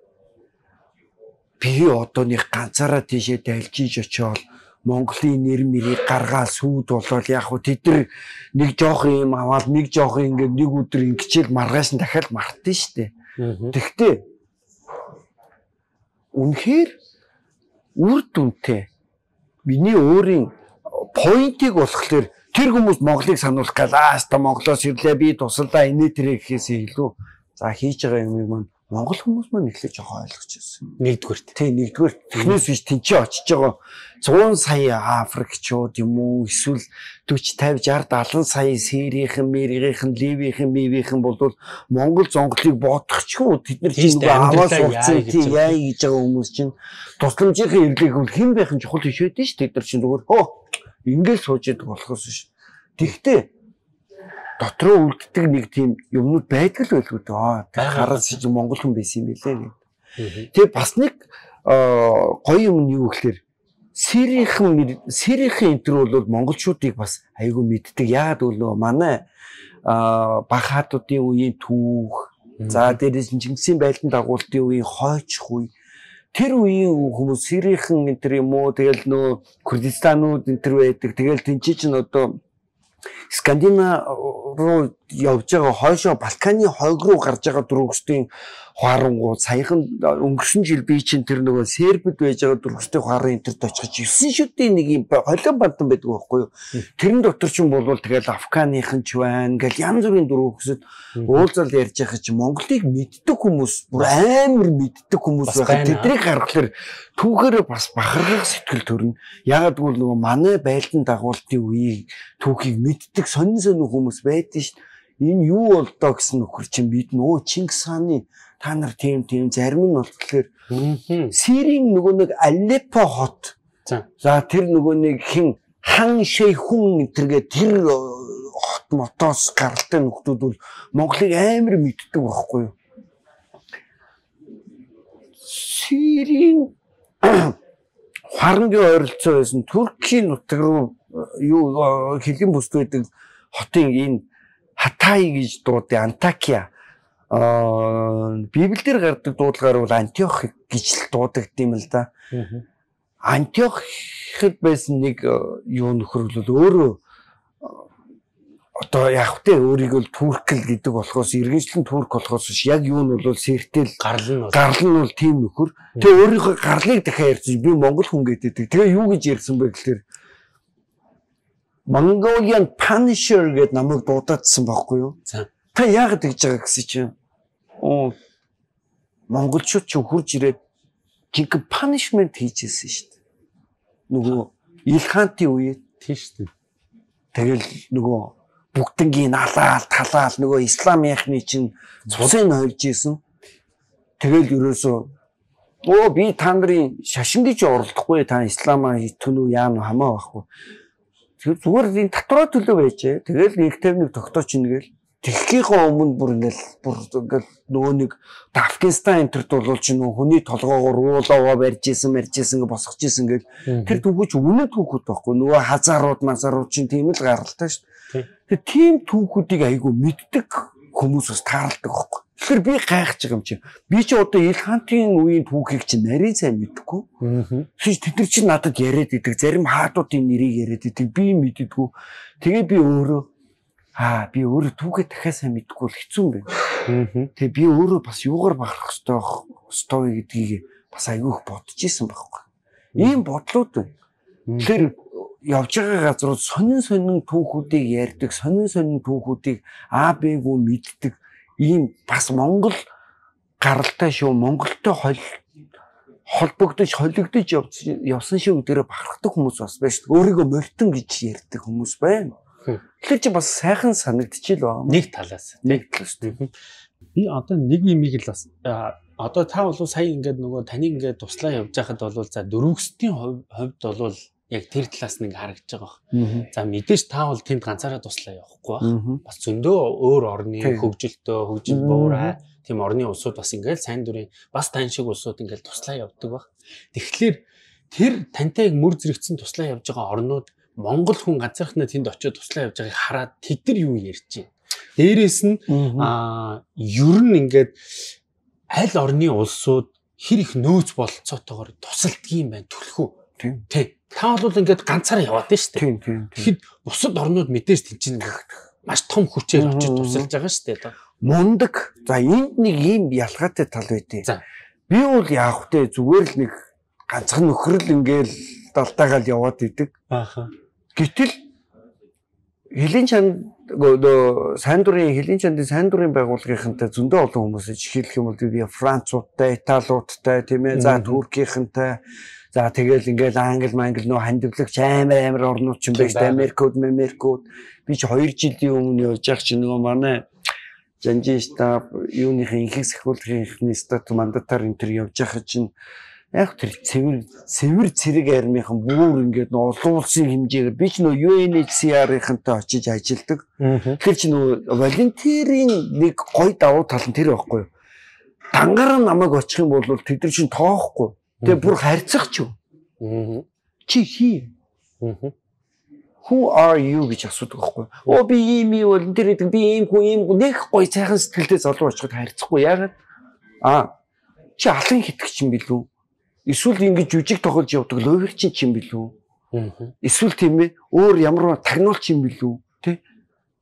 би одооних ганцаараа тийшээ дайлжиж очивол Монголын нэр мэрийг гаргаал сүйд болол яг хөө тэд нэг жоох юм аваад нэг жоох ингээд нэг өдөр ингэчээл маргааш нь дахиад мартын штэ. Тэгтээ үнэхээр үрд үнтэй миний өөрийн поинтыг болохлээр тэр хүмүүс Монголыг сануулах гал аста Монголоос ирлээ би туслаа энэ тэрэг гэхээс илүү за хийж байгаа юм маань Монгол хүмүүс маань эхлээд жоохон ойлгож ирсэн. Нэгдүгээр тий нэгдүгээр технээс биш тэнцээ очиж байгаа 100 сая африкчууд юм уу эсвэл 40 50 60 70 сая сэрийнхэн мэрийнхэн ливийнхэн болвол Монгол зонголыг бодохчгүй тэд нар чинь аваад суулцсан тий яа гэж байгаа хүмүүс чинь тусламжийн ирлийг хэн байх нь чухал биш байдэн ш тэд нар чинь зүгээр хөө ингээл сууж яддаг болохоос ш. Тэгтээ дотроо үлддэг нэг тийм юмнууд байдаг л байлгүй дөө. Гараас ч Монгол хүн байсан юм билээ гэд. Тэгээ бас нэг гоё юм нь юу гэхээр сэрийнхэн энтер бол монголчуудыг бас айгүй мэддэг. Яагаад гэвэл манай бахаатуудын үеийн түүх. За дээрээс Чингисийн байлдан дагуултын үеийн хойчих үе. Тэр үеийн хүмүүс сэрийнхэн энтер юм уу тэгэл нөө Курдистанууд энтер байдаг. Тэгэл тэнцээ чинь одоо Скандинав руу явж байгаа хойшоо Балканы хойг руу гарж байгаа дөрөвсдийн хуарангуу саяхан өнгөрсөн жил би чинь тэр нөгөө сербд байж байгаа дөрөвсдийн хуарын энтерт очиход 9 шүдийн нэг юм холион бандан байдаг байхгүй юу. Тэрэн дотор ч юм бол тэгэл Афганыхан ч байна гэл янз бүрийн дөрөвсөд уулзал ярьж байгаа чинь Монголыг мэддэг хүмүүс бүр амар мэддэг хүмүүс байгаа. Тэдрийг харахаар түүхээрээ бас бахархах сэтгэл төрнө. Ягаад гэвэл нөгөө манай байлдан дагуултын үеийг түүхийг мэддэг сонин сонин хүмүүс байдэн шүү. Энэ юу бол доо гэсэн нөхөр чинь бид нөө Чингис хааны та нар тийм зарим нь болтлоор Сирийн нөгөө нэг Алеппо хот. За тэр нөгөө нэг хин хан шейхүн энтергээ тэр хот мотоос гаралтай нөхдүүд бол Монголыг амар мэддэг байхгүй юу? Сирийн Харнгийн ойролцоо байсан Туркийн нутаг руу юу хилэн бүсд байдаг хотын энэ Хатай гэж дуудсан Антакия. Библиэр гардаг дуудлагаар бол Антиох гэж л дуудагдсан юм л да. Антиохд байсан нэг юу нөхрөл өөрөө одоо яг тэ өөрийгөө Туркл гэдэг болохоос эргэнчлэн Турк болохоос яг юу нь бол сэртэл гарлын бол тийм нөхөр. Тэгээ өөрийнхөө гарлыг дахиад ярьж би Монгол хүн гэдэг. Тэгээ юу гэж ярьсан бэ гэхээр Mongolian Punisher гэд намайг дуудаадсан байхгүй юу? Та яагаад гэж байгаа гэсэн чинь монгол чууд ч хурж ирээд жинхэнэ панишмент хийжсэн шүү дээ. Нөгөө Илхантын үеэд тийм шүү дээ. Тэгэл нөгөө бүгднгийн алаал талаал нөгөө исламынхны чинь цусын хольж исэн. Тэгэл ерөөсөө оо би та нарын шашингийн ч оролдохгүй та исламаа хитэн үү яа нь хамаа байхгүй. Тэгэл зүгээр энэ татвараа төлөө байжээ. Тэгэл нэг тавныг тогтооч ингээл Тэгэхийнхээ өмнө бүр ингээл нөгөө нэг Афганистан энтерт бол ч нөх хүний толгоогоор уулаага барьж исэн босгож исэн гэл тэр түүхүүч үнэ түүхүүд байхгүй нөгөө хазаарууд мазаарууд чинь тийм л гаралтай шүү дээ. Тийм түүхүүдийг айгүй мэддэг хүмүүс бас тааралдаг байхгүй. Тэгэхээр би гайхаж байгаа юм чи. Би ч одоо Илхантын үеийн түүхийг чи нарийн сайн мэдгүй. Тэгж тэд нар чи надад яриад идэг зарим хаадуудын нэрийг яриад идэг би мэддэггүй. Тэгээ би өөрөө би өөрөө түүгээ дахиад сайн мэдгүй л хэцүү юм байна. Тэгээ би өөрөө бас юугаар бахарх ёстой гэдгийг бас айгүйх бодож исэн байхгүй. Ийм бодлууд. Тэр явж байгаа газрууд сонин түүхүүдийг ярьдаг, сонин түүхүүдийг аа бэгүү мэддэг. Ийм бас Монгол гаралтай шүү, Монголтой холбогдож, холигдож явсан шүү гэдээрээ бахархдаг хүмүүс бас байна шүү. Өөрийгөө морьтон гэж ярьдаг хүмүүс байна. Тэр чинь бас сайхан санагдчихил ба. Нэг талаас би одоо нэг юм ийг л бас одоо та бол сая ингээд нөгөө таны ингээд туслаа явж байхад бол за дөрөвсдийн хувьд бол яг тэр талаас нь ингээд харагдж байгаа баг. За мэдээж та бол тэнд ганцаараа туслаа явахгүй баг. Бас зөндөө өөр орны хөгжил буурай тийм орны улсууд бас ингээд сайн дүрийн бас тань шиг улсууд ингээд туслаа явдаг баг. Тэгэхээр тэр тантай мөр зэрэгцэн туслаа явж байгаа орнууд Монгол хүн ганцаархнаа тэнд очиод туслаа явж байгааг хараад тэд нар юу ярьж байна. Дээрээс нь ер нь ингээд аль орны улсууд хэр их нөөц бололцоотойгоор тусалдаг юм байна төлхөө. Тэ. Та бол ингээд ганцаараа яваад шүү дээ. Тэгэхэд бусад орнууд мэдээж тэнцэн маш том хүчээр очиж тусалж байгаа шүү дээ. Мундаг. За энд нэг юм ялгаатай тал байдیں۔ Би бол яах вэ зүгээр л нэг ганцхан нөхрөл ингээл далтайгаал яваад идэг. Гэтэл Хилийн чанд сайн дурын байгууллагынхантай зөндөө олон хүмүүсийг хэлэх юм бол би Француудтай, Италиудтай тийм ээ за Туркийнхантай за тэгэл ингээл Англи нөө хандивлагч амар орнууд ч юм байж Америкууд би ч 2 жилийн өмнө явж ах чи нөгөө манай Жанжин штаб юуныхын ихэнх сахиулгын стат мандатаар энэ төр явж ах чинь яг тэр цэвэр цэрэг армийнхан бүр ингээд олон улсын хэмжээгээр би ч нөө UNHCR-ийнхэнтэй очиж ажилладаг. Тэр чинь нөө волонтерийн нэг гой давуу тал нь тэр байхгүй юу? Дангаараа намайг очих юм бол тэд нар чинь тоохгүй. Тэгээ бүр харьцах ч юу? Чи хий. Who are you гэж асуудаг байхгүй юу? Оо би ийм волонтер гэдэг би ийм хүн нэг гой цайхан сэтгэлтэй залуу очиход харьцахгүй яагаад? Чи алын хитгэж юм билүү? Эсвэл ингэж жүжиг тохолж явдаг ловерчин чинь билүү? Эсвэл тийм ээ өөр ямар тагнуулч юм билүү? Тэ?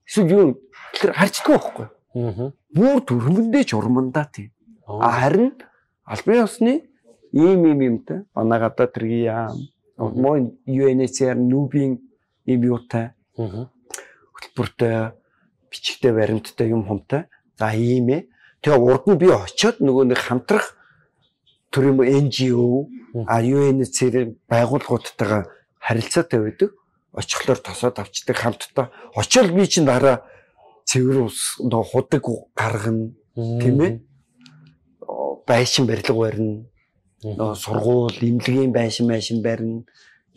Эсвэл юу тэр харьцдаг байхгүй юу? Бүр дөрмөндөө ч урмандаа тийм. Харин албан ёсны ийм банагата тэргийа мой UNHCR нүүбийн ийм юутай. Хөтөлбөртэй бичгтэй баримттай юм хумтай. За ийм ээ. Тэгээ урд нь би очиод нөгөө нэг хамтрах тэр юм NGO UN-ийн байгууллагуудтайгаа харилцаатай байдаг. Очихлоор тосоод авчдаг хамтдаа. Очил би чинь дараа цэвэр ус нөө худаг гаргана тийм ээ. Байшин барилга барина. Нөө сургууль, имлэгийн байшин барина.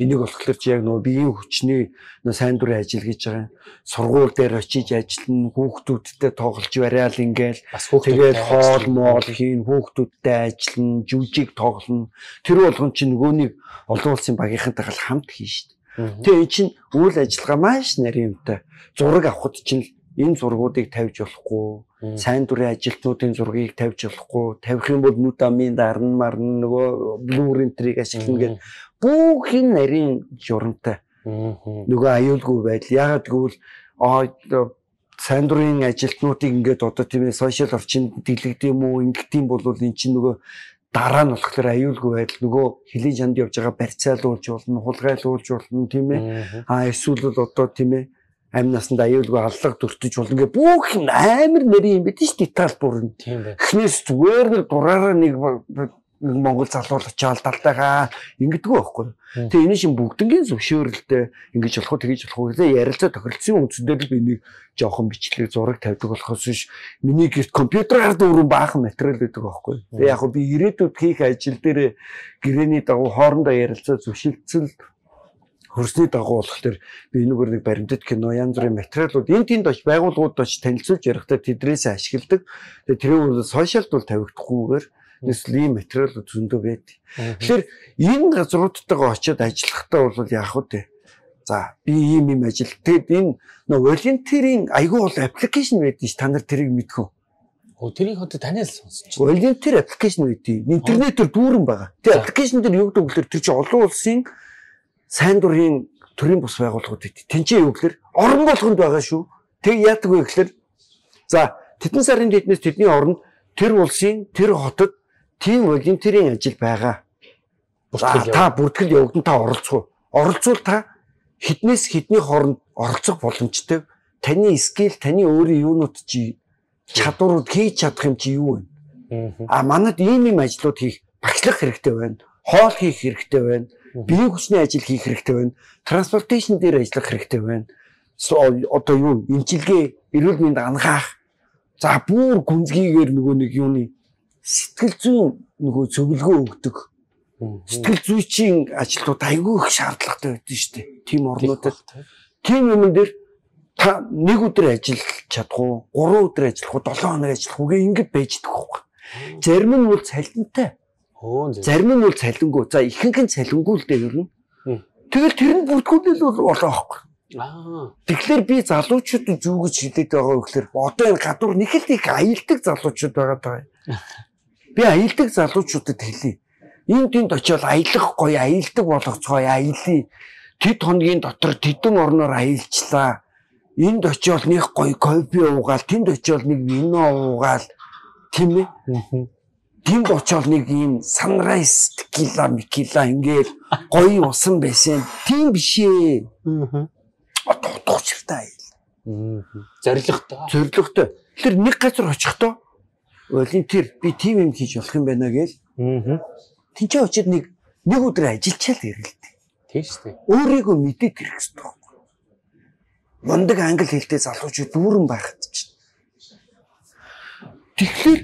Энийг болохоор чи яг нөө биеийн хүчний нөө сайн дурын ажил хийж байгаа. Сургууль дээр очиж ажиллана, хүүхдүүдтэй тоглож барайл ингээл тэгээд хоол хийн, хүүхдүүдтэй ажиллана, жүжиг тоглоно. Тэр болгон чи нөгөөний олон улсын багийнхантайгаа хамт хийн шүү дээ. Тэгээ энэ чинь үйл ажиллагаа маш нарийн юмтай. Зураг авахд чинь энэ зургуудыг тавьж болохгүй, сайн дурын ажилтнуудын зургийг тавьж болохгүй. Тавих юм бол нүд амын дарна марна нөгөө блүринтрийг ашиглана гэж бүхэн нарийн журамтай. Нөгөө аюулгүй байдал. Ягаад гэвэл сайн дурын ажилтнуудыг ингээд одоо тийм ээ сошиал орчинд дэлгэдэг юм уу, ингэдэг юм бол энэ чинь нөгөө дараа нь болохоор аюулгүй байдал. Нөгөө хилийн чанд явж байгаа барьцаалуулж болно, хулгайлуулж болно тийм ээ. Эсвэл л одоо тийм ээ амь наснда аюулгүй аллага төртөж болно гэх бүх юм амар нэрийн юм бид чинь детал бүрэн. Эхнээс зүгээр дураараа нэг Монгол залуу очиад алдаагаа ингэдэггүй байхгүй. Тэгээ энэ шин бүгднгийн зөвшөөрөлтэй ингэж болох тэгж болох гэсэн ярилцаа тохиролцсон үндсээр л би нэг жоохон бичлэг зураг тавьдаг болохоос биш. Миний гэрт компьютераар дөрвөн баахан материал өгдөг байхгүй. Тэгээ яг би ирээдүйд хийх ажил дээр гэрээний дагуу хоорондоо ярилцаа зөвшөлдсөн хөрсний дагуу болохоор би энэгээр нэг баримтат кино янз бүрийн материалууд энд оч байгууллагууд оч танилцуулж ярихтаа тэдрээс ашигладаг. Тэгээ тэр үед сошиалд бол тавигдахгүйгээр нэсли материалууд зөндөө байд. Тэгэхээр энэ газруудтайгаа очиод ажиллахтаа бол яах вэ? За би ийм ажил. Тэгэд энэ нөгөө волонтерийн айгүй бол аппликейшн байдаг ш та нар тэрийг мэдхүү. Тэрийг одоо танаас сонсч. Волонтер аппликейшн гэдэг интернетээр дүүрэн байгаа. Тэгээ аппликейшн дээр юу гэдэг вэ? Тэр чинь олон улсын сайн дурын төрийн бус байгууллагууд гэдэг. Тэнцээ юу гэхээр орон болгонд байгаа шүү. Тэг яадаг вэ гэхээр за тэтэн сарын дэднээс тэдний орон тэр улсын тэр хотод тийм волонтерийн ажил байгаа. Та бүртгэл явагдан та оролцох. Оролцвол та хитнээс хитний хооронд оролцох боломжтой. Таны скил, таны өөрийн юунууд чи чадварууд хийж чадах юм чи юу вэ? Манад ийм ажлууд хийх багшлах хэрэгтэй байна. Хоол хийх хэрэгтэй байна. Биеийн хүчний ажил хийх хэрэгтэй байна. Транспортейшн дээр ажиллах хэрэгтэй байна. Одоо юу имчилгээ, эрүүл мэнд анхаах. За бүр гүнзгийгээр нөгөө нэг юуны сэтгэл зүйн нөгөө зөвлөгөө өгдөг. Сэтгэл зүйчийн ажилтнууд айгүй их шаардлагатай байдаг шүү дээ. Тим орнуудад. Тим юм дээр та нэг өдөр ажиллах чадахгүй, 3 өдөр ажиллахгүй, 7 хоног ажиллахгүй ингэж байж дэгхгүй. Зарим нь бол цалинтай. Зарим нь бол цалингүй. За ихэнх нь цалингүй л дээ юу. Тэгэл тэр нь бүртгүүлэл бол болохгүй. Тэгэхээр би залуучуудад юу гэж хэлээд байгаа вэ гэхээр одоо энэ гадуур нэг л их аялдаг залуучууд байгаа. Би аялдаг залуучуудад хэлий. Энд тэнд очиод аялах гоё, аялдаг болгоцгоо, аялли. Тэд хоногийн дотор тэдэн орноор аялчлаа. Энд очиод нэг гоё кофе уугаал, тэнд очиод нэг вино уугаал, тийм ээ. Тэнд очиод нэг ийм sunrise tequila, mikila ингээл гоё усан байсан. Тийм биш ээ. Одоо тооцолтой аял. Зоригтой. Зоригтой. Тэр нэг газар очихдоо волонтер би тийм юм хийж болох юм байна гэж. Тинчээ очиод нэг өдөр ажиллачаал ирэлдэ. Тийм шүү дээ. Өөрийгөө мэдээд ирэх хэрэгтэй байхгүй. Мундаг англи хэлтэй залуучууд дүүрэн байх гэж. Тэгэхээр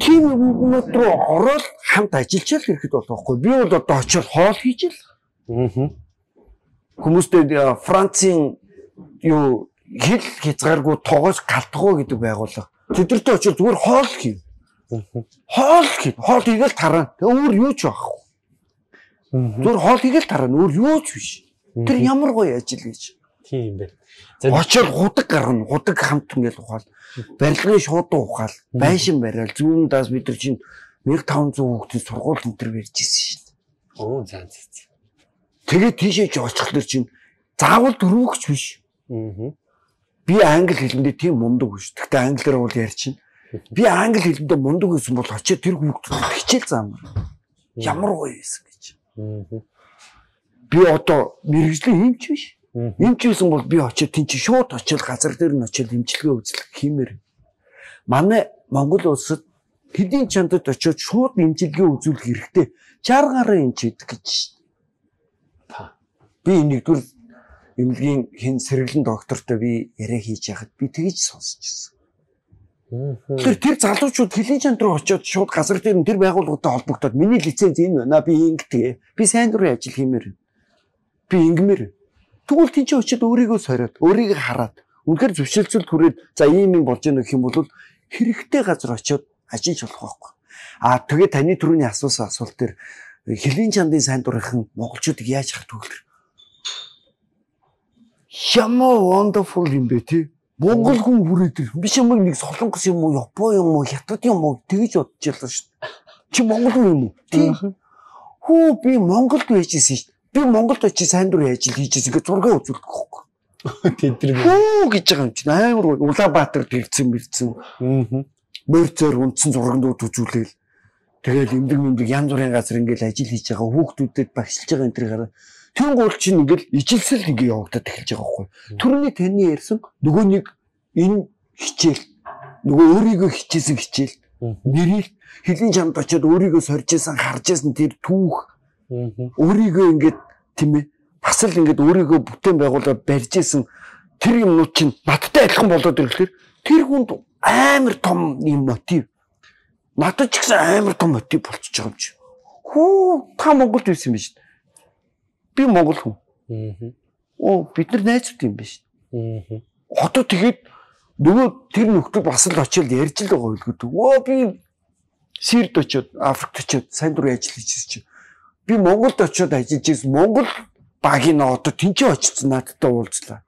тийм юмнууд руу ороод хамт ажиллачаал ирэхэд болох байхгүй. Би бол одоо очиод хоол хийж л. Хүмүүстэй Францын юу хэл хязгааргүй тогоос галтгуу гэдэг байгууллага. Тэдэртээ очиж зүгээр хоол хий. Хоол хий. Хоол хийгээл тарна. Тэг өөр юу ч байхгүй. Зүгээр хоол хийгээл тарна. Өөр юу ч биш. Тэр ямар гоё ажил гэж. Тийм бай. Очиж худаг гарна. Худаг хамт ингээл ухаал. Барилгын шууд ухаал. Байшин барайл. Зүүн даас бид нар чинь 1500 хүүхдийн сургууль энэ төр барьж ирсэн шүү дээ. Оо заа заа. Тэгээд тийшээ ч очихлэр чинь заавал дөрвөгч биш. Би англи хэлэндээ тийм мундаг биш. Гэхдээ англиар бол ярьчихна. Би англи хэлэндээ мундаг гэсэн бол очиад тэр хүүхдүүд хичээл заамаар. Ямар гоё байсан гэж. Би одоо мэргэжлийн эмч биш. Эмч гэсэн бол би очиад тийч шууд очил газар дээр нь очил эмчилгээ үзлэх хиймээр. Манай Монгол улсад хэдийн чандад очиод шууд эмчилгээ үзүүлэх хэрэгтэй. 60 гаруй эмч идэг гэж. Би нэгдүгээр эмнэлгийн хэн сэргэлэн доктортой би яриа хийж яхад би тэгж сонсчихсан. Тэр залуучууд хэлийн чанд руу очиод шууд газар дээр тэр байгууллагатай холбогдоод миний лиценз энэ байна би ингэдэг. Би сайн дурын ажил хиймээр. Би ингэмээр. Тэгвэл тийч очиод өөрийгөө сориод, өөрийгөө хараад, үнэхээр зөвшөлдсөл түрээд за ийм юм болж ийнө гэх юм бол хэрэгтэй газар очиод ажиллаж болох байхгүй. Аа тэгээ таны түрүүний асуусан асуулт дээр хэлийн чандын сайн дурынхан монголчуудыг яаж хат төгөлөр Ямар wonderful юм бэ тий. Монгол хүн хүрээд биш юм нэг солонгос юм уу, япон юм уу, хятад юм уу тэгж бодож байлаа шүү дээ. Чи монгол хүн юм уу? Тий. Хөө би Монголд байжсэн шүү дээ. Би Монголд очиж сайн дурын ажил хийжсэн гэж зурга үзүүлдэг хөхгүй. Тэдэр хөө гэж байгаа юм чинь амар Улаанбаатар дэлгэсэн мэрсэн. Мөрцөөр үнцэн зургандууд үзүүлээл. Тэгэл эмдэг янз бүрийн газар ингээл ажил хийж байгаа хүүхдүүдэд багшилж байгаа энэ төр гараа. Тэнгуул чинь ингээл ижилсэл ингээ явагдаад эхэлж байгаа байхгүй. Төрний таны ярьсан нөгөө нэг энэ хичээл нөгөө өөрийгөө хичээсэн хичээл нэрийг хилийн чамд очиод өөрийгөө сорьжсэн харжсэн тэр түүх өөрийгөө ингээд тийм ээ бас л ингээд өөрийгөө бүтээн байгуулаад барьжсэн тэр юмнууд чинь баттай адилхан болоод ирэхлээр тэр хүнд амар том юм мотив. Надад ч гэсэн амар том мотив болчихж байгаа юм чи. Хөө та Монголд ирсэн биз дээ. Би Монгол хүн. Оо бид нар найзууд юм биш. Хотод тэгээд нөгөө тэр нөхдөд бас л очил ярьж л байгаа үлгүүд. Оо би Сирд очиод Африкт очиод сайн дурын ажил хийж чи. Би Монголд очиод ажиллаж ирсэн. Монгол багийн одоо тэнцээ очицсан надтай уулзлаа.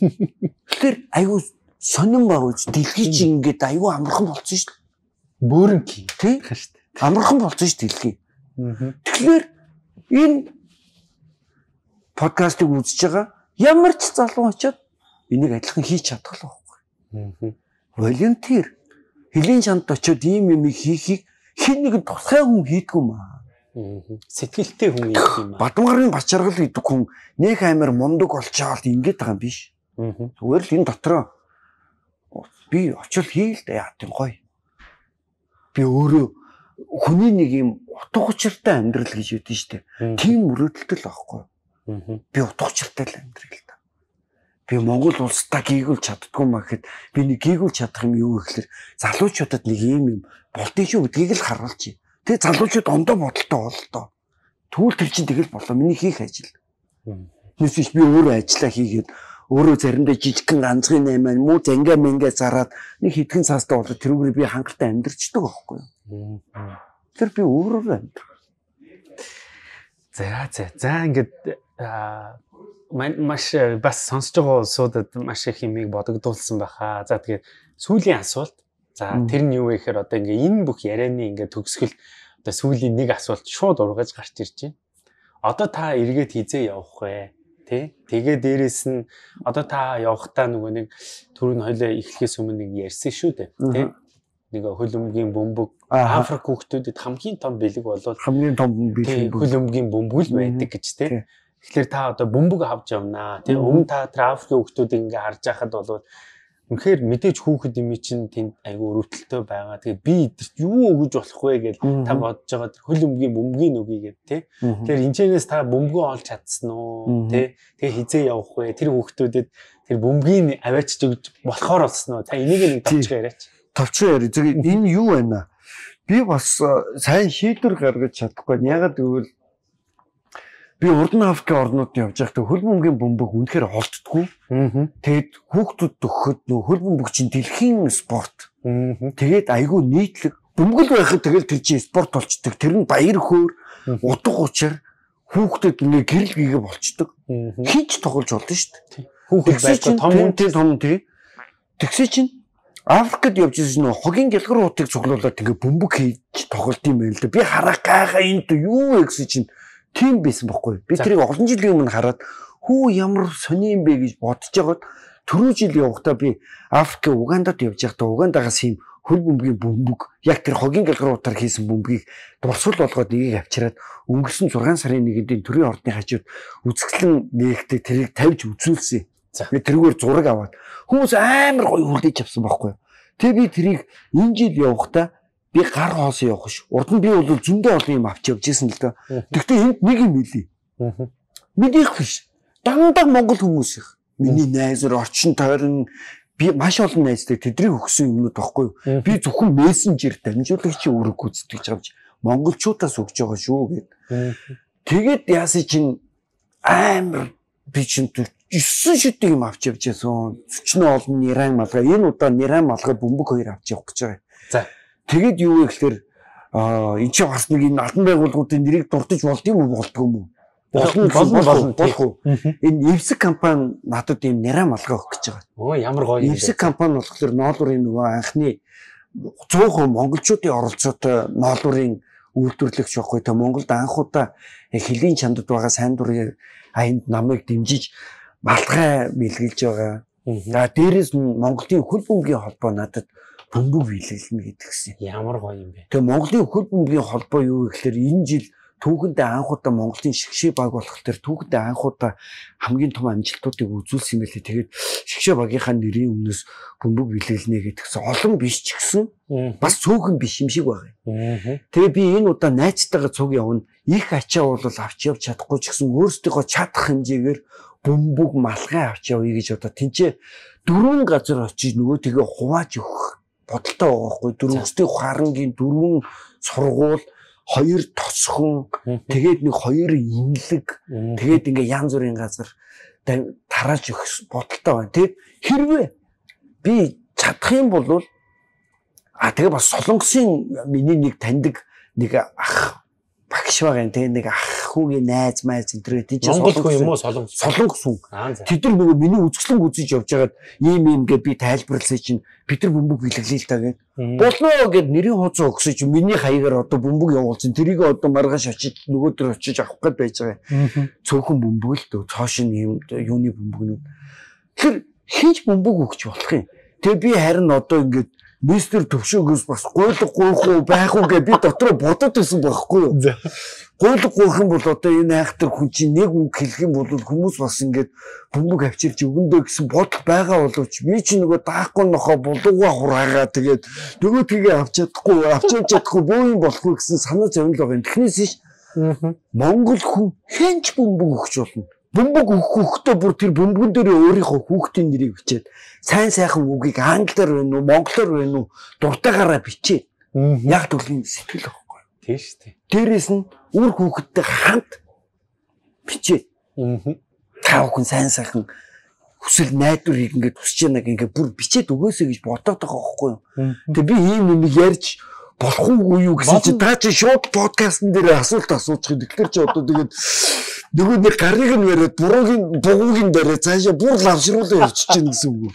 Тэр айгүй сонин баг үз дэлхий чи ингээд айгүй амархан болсон шүү дээ. Бөөрн кий тий. Амархан болсон шүү дэлхий. Тэгэхээр энэ подкастыг үзэж байгаа ямар ч залуу очиод энийг адилхан хийж чадах л байхгүй. Волонтер хилийн чанд очиод ийм юм хийхийг хэн нэгэн тусгай хүн хийдгүй юм аа. Сэтгэлтэй хүн юм аа. Бадмарын бачаргал гэдэг хүн нэг амар мундаг олчоод ингэж байгаа юм биш. Зүгээр л энэ дотроо би очил хийл да яа тийм гоё. Би өөрөө хүний нэг юм утга учиртай амьдрал гэж үтэн штэ. Тийм мөрөөдөлтөл байхгүй. Би утгачилтай л амьдрал та. Би Монгол улстай гийгүүл чаддгүй маа гэхэд би нэг гийгүүл чадах юм юу гэхэлэр залуучуудад нэг юм болтын шүү гэдгийг л харуулчих. Тэгээ залуучууд ондоо бодолтой бололтой. Түл тэр чинь тэгэл болоо миний хийх ажил. Нэсвч би өөрөө ажиллаа хийгээд өөрөө заримдаа жижигхэн ганцхан наймаа муу зангаа мэнгээ зараад нэг хитгэн цаастай болоод тэрүүгээр би хангалттай амьдэрчдэг байхгүй юу? Тэр би өөрөө амьд. За ингээд маш бас сонсож байгаа улсуудад маш их юмыг бодогдуулсан байхаа. За тэгээд сүүлийн асуулт. За тэр нь юу вэ гэхээр одоо ингээ энэ бүх ярианы ингээ төгсгөл одоо сүүлийн нэг асуулт шууд ургаж гарч ирж байна. Одоо та эргээд хизээ явах вэ? Тэ? Тэгээ дээрэс нь одоо та явахдаа нөгөө нэг түрүүн хойлоо эхлэхээс өмнө нэг ярьсан шүү дээ. Тэ? Нэг хөлөмгийн бөмбөг Африк хүүхдүүдэд хамгийн том бэлэг болвол хамгийн том бэлэг хөлөмгийн бөмбөг л байдаг гэж тийм. Тэгэхээр та одоо бөмбөг авч явнаа тийм. Өмнө та Африкийн хүүхдүүдийг ингээ харж байхад болвол үнэхээр мэдээж хүүхэд юм чинь тэнд айгүй өрөвдөлтөө байгаа. Тэгээ би эдэрт юу өгж болох вэ гэж та бодож байгаа тэр хөлөмгийн бөмбөгийн өгье гэдэг тийм. Тэгэхээр энэчнээс та бөмбөгөө олж чадсан уу тийм. Тэгээ хизээ явах вэ? Тэр хүүхдүүдэд тэр бөмбөгийн аваач өгж болохоор болсон уу? Та энийг нэг тавч яриач. Тавчаар зэрэг энэ юу байна? Би бас сайн шийдвэр гаргаж чадахгүй. Ягаад гэвэл би урд нь Африкийн орнууд явж байхдаа хөлбөмбөгийн бөмбөг үнэхээр олддгүй. Тэгэд хүүхдүүд төгөхөд нөх хөлбөмбөг чинь дэлхийн спорт. Тэгэд айгүй нийтлэг бөмбөг байхад тэгэл тэр чинь спорт болчдөг. Тэр нь баяр хөөр, утга учир хүүхдүүд нэг гэрэл гээгээ болчдөг. Хинч тоглож болно шүү дээ. Хүүхдүүд байхгүй том тий. Тэгсээ чинь Африкт явж ирсэн нөх хогийн гэлгэр уутыг цуглуулад ингээ бөмбөг хийж тоглолт юм байл л да. Би харах гайхаа энэ юу вэ гэсэн чинь тийм байсан бохгүй. Би тэрийг олон жилийн өмнө хараад хүү ямар сони юм бэ гэж бодож байгаад түрүү жил явахдаа би Африк Угандад явж байхдаа Угандагаас юм хөл бөмбөгийн бөмбөг яг тэр хогийн гэлгэр уутаар хийсэн бөмбөгийг дурсуул болгоод нэгийг авчираад өнгөрсөн 6 сарын 1-нд төрийн ордны хажууд үзэсгэлэн нэгтэй тэрийг тавьж үзүүлсэн. Би тэргээр зураг аваад хүмүүс амар гоё хүлээж авсан байхгүй. Тэгээ би тэрийг энэ жил явахдаа би гар хоос явах ш. Урд нь би бол зөндөө олон юм авч явжсэн л да. Тэгтээ энд нэг юм хэлий. Минийх биш. Дандаа Монгол хүмүүс их. Миний найзэр орчин тойрон би маш олон найзтай тэдний өгсөн юмнууд байхгүй. Би зөвхөн мессенжер дамжуулагчийн үрэг гүйцэтгэж авч монголчуудаас өгч байгаа шүү гэд. Тэгээд яасан чинь амар би чинь 9 шүтэг юм авч явж байсан. 40 олон нэрэн малгай. Энэ удаа нэрэн малгай бөмбөг хоёр авч явах гэж байгаа. За. Тэгэд юу вэ гэхээр энэ ч бас нэг энэ алтан байгууллагуудын нэрийг дурдж болд юм уу болдгүй юм уу? Болох уу? Энэ Эвсэг компани надад ийм нэрэн малгай өгөх гэж байгаа. Оо ямар гоё юм. Эвсэг компани болохоор ноолуурын нөгөө анхны 100% монголчуудын оролцоотой ноолуурын үйлдвэрлэгч байхгүй та Монголд анх удаа хилийн чандад байгаа сайн дурын аянд намайг дэмжиж малгай бэлгэлж байгаа. За дээрээс нь Монголын хөл бөмбөгийн холбоо надад бөмбөг бэлгэлнэ гэдгсэн. Ямар гоё юм бэ? Тэгээ Монголын хөл бөмбөгийн холбоо юу гэхээр энэ жил Түүхэндээ анх удаа Монголын шгшээ баг болох төр түүхэндээ анх удаа хамгийн том амжилтуудыг үзүүлсэн юм билээ. Тэгээд шгшээ багийнхаа нэрийн өмнөөс бөмбөг билээлнэ гэдэгсэн олон биш ч гэсэн бас цөөхөн биш юм шиг байгаа. Тэгээд би энэ удаа найзтайгаа цуг явна. Их ачаа бол авч явж чадахгүй ч гэсэн өөрсдийнхөө чадах хэмжээгээр бөмбөг малгай авч явъя гэж одоо тэнцээ дөрвөн газар очиж нөгөө тэгээ хувааж өгөх бодолтой байгаа хгүй. Дөрөвсдийн харангийн дөрвөн сургууль хоёр тосхон тэгээд нэг хоёр инлэг тэгээд ингээ янз бүрийн газар тарааж өгөх бодолтой байна. Тэгээд хэрвээ би чадах юм бол тэгээ бас солонгосын миний нэг таньдаг нэг ах багш байгаа юм. Тэгээд нэг ахүүгийн найз майз зэрэг тийж солонгос юм уу солонгос үг. Тэд нар нөгөө миний үзэсгэлэн үзэж явж хагаад ийм гээд би тайлбарласаа чинь Питер бөмбөг билэглэе л та гэд. Болно гэд нэрийн хуудас өгсөж миний хаягаар одоо бөмбөг явуулсан. Тэрийг одоо маргааш очиж нөгөө төр очиж авах гээд байж байгаа. Цөөхөн бөмбөг л дөө цоошин юм юуны бөмбөгнүүд. Тэр хинч бөмбөг өгч болох юм. Тэгээ би харин одоо ингээд мистер төвшөөгөөс бас гуйлга гуйхгүй байх үгээ би дотор бодод байсан байхгүй юу. Гуйлга гуйх юм бол одоо энэ айхтар хүн чинь нэг үг хэлэх юм бол хүмүүс бас ингээд бөмбөг авчирч өгөндөө гэсэн бодол байгаа боловч би чинь нөгөө даахгүй нохоо булууга хураагаа тэгээд нөгөө тгээ авч чадахгүй боо юм болохгүй гэсэн санаа зовнил байгаа юм. Тэгнээс иш Монгол хүн хэнч бөмбөг өгч болно. Бөмбөг өгөхдөө бүр тэр бөмбөгөн дээр өөрийнхөө хүүхдийн нэрийг бичээд сайн сайхан үгийг англиар байна уу монголоор байна уу дуртагаараа бичээ. Яг төрлийн сэтгэл байхгүй. Тийм шүү дээ. Дээрээс нь үр хүүхдтэй хамт бичээ. Та бүхэн сайн сайхан хүсэл найдварыг ингээд хүсэж байгааг ингээд бүр бичээд өгөөсэй гэж бодоод байгаа байхгүй юу. Тэгээ би ийм юм ярьж болох уу юу гэсэн чи та чи шууд подкастн дээр асуулт асуучих юм. Тэгэхээр чи одоо тэгээд нөгөө нэг гарыг нь яриад буруугийн дараа цаашаа бүр лавшруулаад явчих чинь гэсэн үг.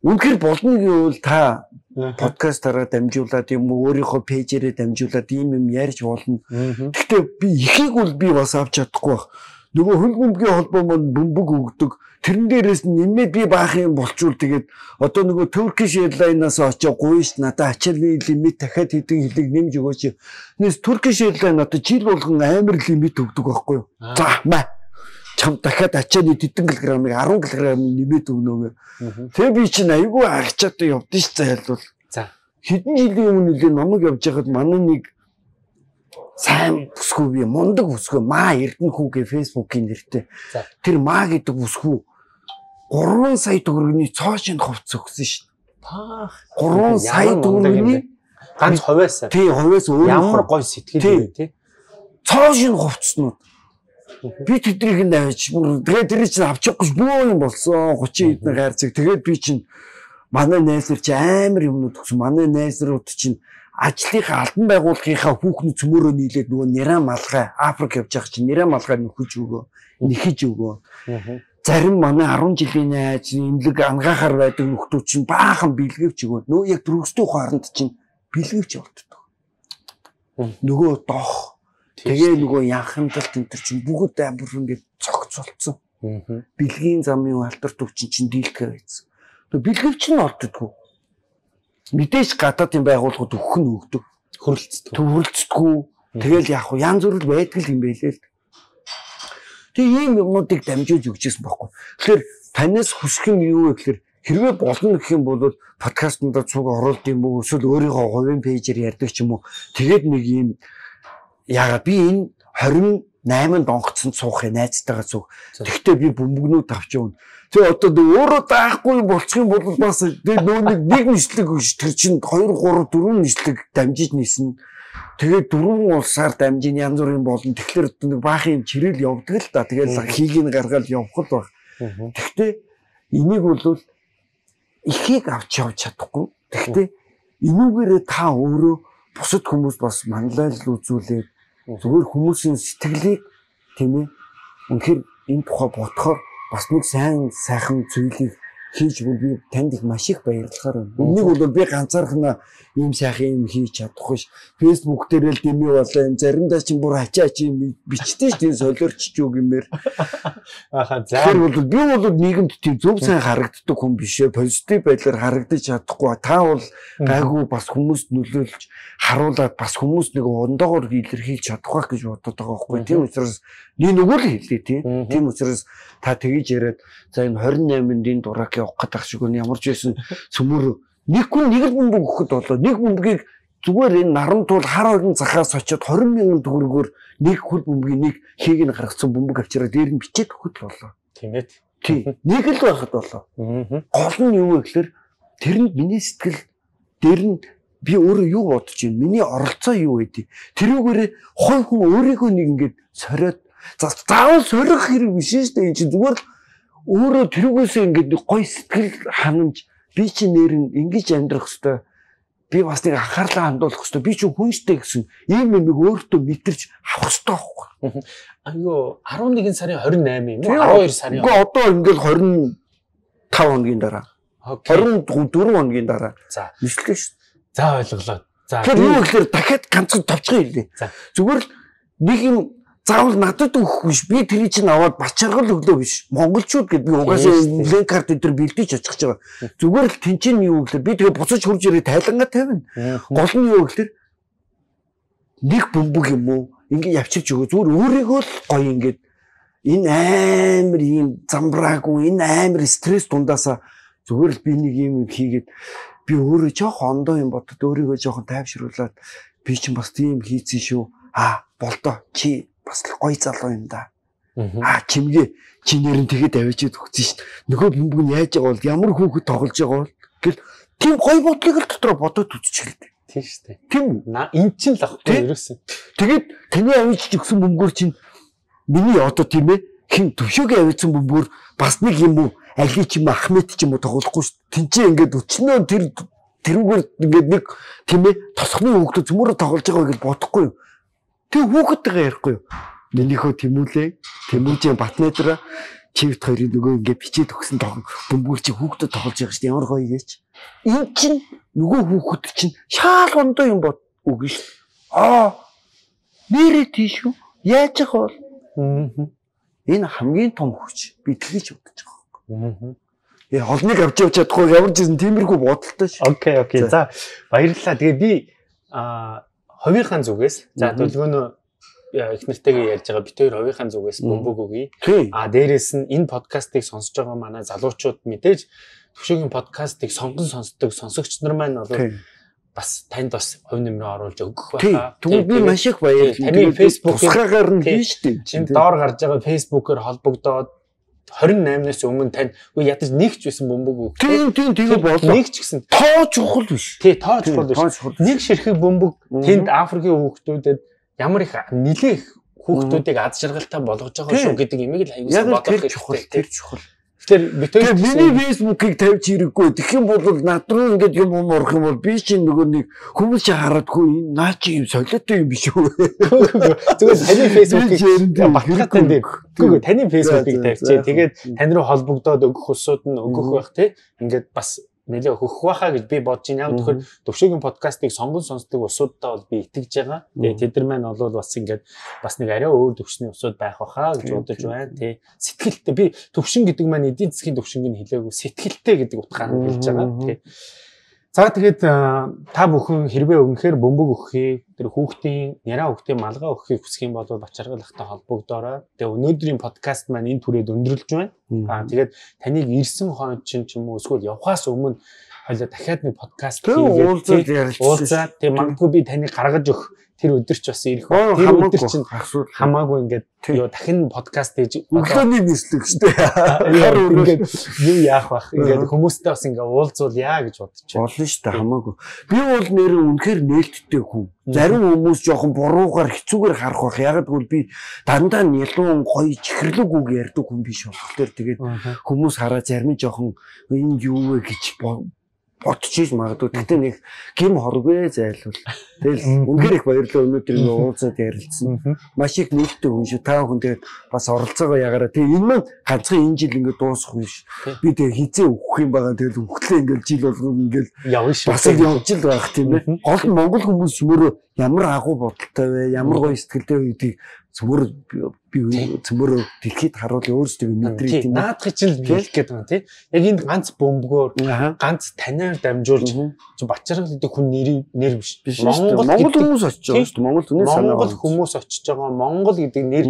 Үнэхээр болно гэвэл та подкастаараа дамжуулаад юм уу өөрийнхөө пэйжээрээ дамжуулаад ийм юм ярьж болно. Гэхдээ би ихийг бол би бас авч чадахгүй баг. Нөгөө хөлбөмбөгийн холбоо маань бөмбөг өгдөг. Тэрэн дээрээс нэмээд би баах юм болчул тэгээд одоо нөгөө Turkish Airlines-аас очиж гуйж надад ачааллын лимит дахиад хэдэн хилэг нэмж өгөөч. Нээс Turkish Airlines одоо жил болгон амар лимит өгдөг байхгүй юу? За маа. Чам дахиад ачааллын хэдэн килограммыг 10 кг нэмээд өгнөөгөө. Тэгээ би чинь айгүй агчаатай явдсан ш зайлвал. За хэдэн жилийн өмнө нэлээ намайг явж байхад манай нэг сайн бүсгүй би мундаг бүсгүй маа Эрдэнэхүүгээ фэйсбүүкийн нэртэй. Тэр маа гэдэг бүсгүй 3 сая төгрөгийн цоошин хувц өгсөн шин. 3 сая төгрөгийн ганц хувиас. Тий, хувиас өөр ямар гой сэтгэл үү тий. Цоошин хувцснууд. Би тэдрийг нь авч бүр тэгээ тэрийг чинь авчихгүйс бөө юм болсон. 30 хэдэн гайр цаг. Тэгээд би чинь манай найзэр чи амар юмнууд өгсөн. Манай найзрууд чинь ажлынхаа албан байгууллагынхаа хүүхний цөмөрөө нийлээд нөгөө нэрэн малгай Африк явж байгаа чинь нэрэн малгай нэхэж өгөө. Зарим манай 10 жилийн найз имлэг ангахаар байдаг нөхдүүд чинь баахан бэлгэвч өгөө. Нөө яг дөрөвсдөө хооронд чинь бэлгэвч болддог. Нөгөө дох тэгээ нөгөө янхамдалт энэ төр чинь бүгд амар ингээд цогцолцсон. Бэлгийн замын алдарт өвчин чинь дийлхэ байсан. Тэг бэлгэвч нь олддггүй. Мэдээж гадаадын байгууллагууд өгөх нь өгдөг. Хөрөлцдөггүй. Тэгэл яг янз бүр байдаг юм байлээ л. Тэгээ ийм юмнуудыг дамжуулж өгчээсэн байхгүй. Тэгэхээр танаас хүсэх юм юу вэ гэхээр хэрвээ болно гэх юм бол подкастнда цуг оруулд юм уу эсвэл өөрийнхөө хувийн пэйжээр ярьдаг ч юм уу. Тэгээд нэг ийм яагаад би энэ 28-нд онгоцсон цуух найзтайгаа цуг. Тэгтээ би бөмбөгнүүд авч явна. Тэгээ одоо өөрөө даахгүй болчих юм бол бас нэг нэслэг өгч тэр чинь 2 3 4 нэслэг дамжиж нисэн. Тэгээ дөрвөн улсаар дамжин янз бүрийн болон тэгэхээр баахан юм чирэл явдаг л да. Тэгээд хийг нь гаргаад явах л баг. Тэгтээ энийг бол ихийг авч явж чадахгүй. Тэгтээ энүүгээрээ та өөрөө бусад хүмүүс бас манлайлал үзүүлээд зүгээр хүмүүсийн сэтгэлийг тийм ээ үнэхээр энэ тухай бодохоор бас нэг сайн сайхан зүйлийг хийжгүй би танд их маш их баярлахаар байна. Үнэнийг бол би ганцаархнаа ийм сайхан юм хийж чадахгүй ш. Фэйсбүүк дээр л дэмий болоо юм заримдаа чинь бүр ачаач юм бичдэг ш. Тийм солиорчч юу гэмээр. Ахаа за. Тэр бол би бол нийгэмд тийм зөв сайн харагддаг хүн биш ээ. Позитив байдлаар харагдаж чадахгүй. Та бол гайгүй бас хүмүүст нөлөөлж харуулад бас хүмүүс нэг ондоогоор илэрхийлж чадах гэж боддог байхгүй. Тийм учраас нэг нөгөө л хэлээ тийм. Тийм учраас та тгийж яриад за энэ 28-нд энэ дураг явах гэдэг шиг өн ямар ч байсан цөмөр нэг хүн нэг л бөмбөг өгөхөд болоо нэг бөмбөгийг зүгээр энэ наран туул хар орон захаас очиод 20,000 төгрөгөөр нэг хөл бөмбөгийн нэг хийг нь гаргацсан бөмбөг авчираад дээр нь бичээд өгөхөд болоо. Тийм ээ. Тийм. Нэг л байхад болоо. Гол нь юу вэ гэхээр тэрэнд миний сэтгэл дээр нь би өөрөө юу бодож байна? Миний оролцоо юу байдгийг? Тэрүүгээрээ хой хүн өөрийгөө нэг ингэж сориод заавал сорих хэрэг биш шүү дээ. Энд чинь зүгээр л өөрөө тэрүүгээсээ ингэж гоё сэтгэл ханамж би чи нэр нь ингэж амьдрах хэвээр би бас нэг анхаарлаа хандуулах хэвээр би ч хүн штэй гэсэн ийм юм өөртөө мэдэрч авах хэвээр байхгүй. Айоо 11 сарын 28 юм уу? 12 сарын. Гэхдээ одоо ингэж 25 хоногийн дараа. 24 хоногийн дараа. За. Нэслэх шүү. За ойлголоо. За. Тэр юу гэхээр дахиад ганцхан товчхон хэлээ. Зүгээр л нэг юм заавал надад өгөх биш. Би тэр чинь аваад бачаргал өглөө биш. Монголчууд гэдэг би угаасаа линк карт өдр бэлдэж очих гэж байгаа. Зүгээр л тэнцэн юу гэхээр би тэгээ буцаж хурж ирээ тайлангаа тавина. Гол нь юу гэхээр нэг бөмбөг юм уу? Ингээ явчих ч өгөө. Зүгээр өөрийгөө л гоё ингээд энэ амар юм замбраагүй, энэ амар стресс дундаасаа зүгээр л би нэг юм хийгээд би өөрөө жоох ондоо юм бодод өөрийгөө жоохон тайвшруулад би чинь бас тийм хийцэн шүү. Аа болдоо чи бас л гоё залуу юм да. Аа чимгээ чи нэрэн тэгэд авчиад өгсөн шин. Нөгөө бөмбөг нь яаж байгаа бол ямар хүүхэд тоглож байгаа бол гэл тийм гоё бодлыг л дотроо бодоод үзчихэлдэ. Тийм штэ. Тийм энэ чинь л ахгүй ерөөсөн. Тэгэд таны авчиж өгсөн бөмбөгөр чинь миний одоо тийм ээ хин төвшөөгээ авчсан бөмбөр бас нэг юм уу? Али ч юм Ахмед ч юм уу тоглохгүй шүү. Тинчээ ингээд өчнөө тэрүүгээр ингээд нэг тийм ээ тосхны хөөгдө зөмөрө тоглож байгаа гэж бодохгүй юу. Тэг хүүхэдтэйгээ ярихгүй юу. Минийхөө тэмүүлээ. Тэмүүлжийн Батнайдраа чивт хоёрын нөгөө ингээд бичээд өгсөн тоглоом бөмбөг чи хүүхдэд тоглож байгаа шүү. Ямар гоё яач. Энд чинь нөгөө хүүхэд чинь шаал гондоо юм бод үгүй шүү. Аа нэрээ тийш үү? Яаж ах бол? Энэ хамгийн том хүч би тгийж бодож байгаа. Яа холныг авч явж чадахгүй ямар ч юм тиймэрхүү бодолтой ш. Окей, окей. За баярлалаа. Тэгээ би ховийнхаа зүгээс за төлгөөнөө их нэртэйгээ ярьж байгаа бит хоёр ховийнхаа зүгээс бөмбөг өгье. Дээрээс нь энэ подкастыг сонсож байгаа манай залуучууд мэдээж төвшөгийн подкастыг сонгон сонсдог сонсогч нар маань бол бас танд бас хувь нэмрээ оруулж өгөх байна. Тэгвэл би маш их баярлалаа. Таны Facebook-аар нь хийж дээ. Энд доор гарч байгаа Facebook-оор холбогдоод 28-наас өмнө тань ядаж нэгч байсан бөмбөг. Тийм болоо. Нэгч гэсэн тоо чухал биш. Тий, тоо чухал биш. Нэг ширхэг бөмбөг тэнд Африкийн хүүхдүүдэд ямар их нэлээ их хүүхдүүдийг аз жаргалтай болгож байгаа шүү гэдэг имийг л аяусан бодох хэрэгтэй. Тэр чухал. Тэгэхээр битүүл миний фэйсбүүкийг тавьж хэрэггүй. Тэгэх юм бол над руу ингээд юм урах юм бол би чинь нөгөө нэг хүмүүс хараадгүй энэ наа чи юм солиотой юм биш үү? Зүгээр таны фэйсбүүкийг багтаатан дээр. Тэгвэл таны фэйсбүүкийг тавьчих. Тэгээд тань руу холбогдоод өгөх усууд нь өгөх байх тий. Ингээд бас нэлээ өгөх байхаа гэж би бодож байна. Яг тэгэхээр төвшөгийн подкастыг сонгон сонсдог усуудаа бол би итгэж байгаа. Тэгээд тэд нар маань бол бас ингээд бас нэг арай өөр төвшний усууд байх байхаа гэж бодож байна. Тий. Сэтгэлтэй би төвшин гэдэг маань эдийн засгийн төвшингийн хэлээгүй сэтгэлтэй гэдэг утгаар нь хэлж байгаа. Тий. За тэгээд та бүхэн хэрвээ өнөхөр бөмбөг өгөхийг тэр хүүхдийн яраа хүүхдийн малгай өгөхийг хүсэх юм бол бачаргалахтай холбогдорой. Тэгээд өнөөдрийн подкаст маань энэ түрээд өндөрлж байна. Тэгээд таныг ирсэн хоног чинь ч юм уу эсвэл явхаас өмнө хоёлаа дахиад нэг подкаст хийгээд уулзаад тэгээд магадгүй би таныг гаргаж өгөх тэр өдөр ч бас ирэх. Тэр өдөр чинь хамаагүй ингээд ёо дахин подкаст хийж өглөөний нислэг шүү дээ. Яг ингээд юу яах бах ингээд хүмүүстэй бас ингээд уулзуулъя гэж бодчих. Болно шүү дээ хамаагүй. Би бол нэр үнэхээр нээлттэй хүн. Зарим хүмүүс жоохон буруугаар хэцүүгээр харах бах. Яг тэгвэл би дандаа нэлээд гоё чихрлэг үг ярьдаг хүн биш болохоор тэгээд хүмүүс хараа зарим нь жоохон энэ юу вэ гэж бодож иж магадгүй. Тэгтээ нэг гим хоргүй зайлвал. Тэгэл үнээр их баярлалаа өнөөдөр нэг уулзаад ярилцсан. Маш их нээлттэй хүн шүү. Та хүн тэгээд бас оролцоогоо ягаараа. Тэг энэ маань ганцхан энэ жил ингээд дуусах юм ш. Би тэг хизээ өгөх юм байгаа. Тэгэл өгтлээ ингээд жил болгоо ингээд явна ш. Бас явж л байх тийм ээ. Гол нь монгол хүмүүс өөрөө ямар агуу бодолтой вэ? Ямар гоё сэтгэлтэй вэ гэдгийг зүгээр би зүгээр дэлхийд харуул өөрсдөө мэдрэх юм. Наадах чинь л хэлэх гээд байна тийм. Яг энэ ганц бөмбөгөөр ганц таниар дамжуулж бачаргал гэдэг хүн нэр биш. Монгол хүмүүс очиж байгаа шүү дээ. Монгол хүний санаа. Монгол хүмүүс очиж байгаа. Монгол гэдэг нэр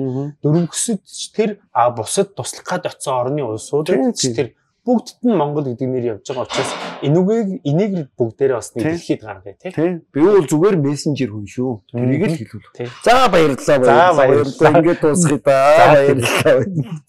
дөрөнгөсөд тэр бусад туслах гад очисон орны улсууд тэр бүгдд нь Монгол гэдэг нэр явж байгаа учраас энийг бүгдээрээ бас нэг дэлхийд гаргая тийм. Би бол зүгээр мессенжер хүн шүү. Тэрийг л хэлвэл. За баярлалаа. Баярлалаа. Ингээд дуусгая. Баярлалаа.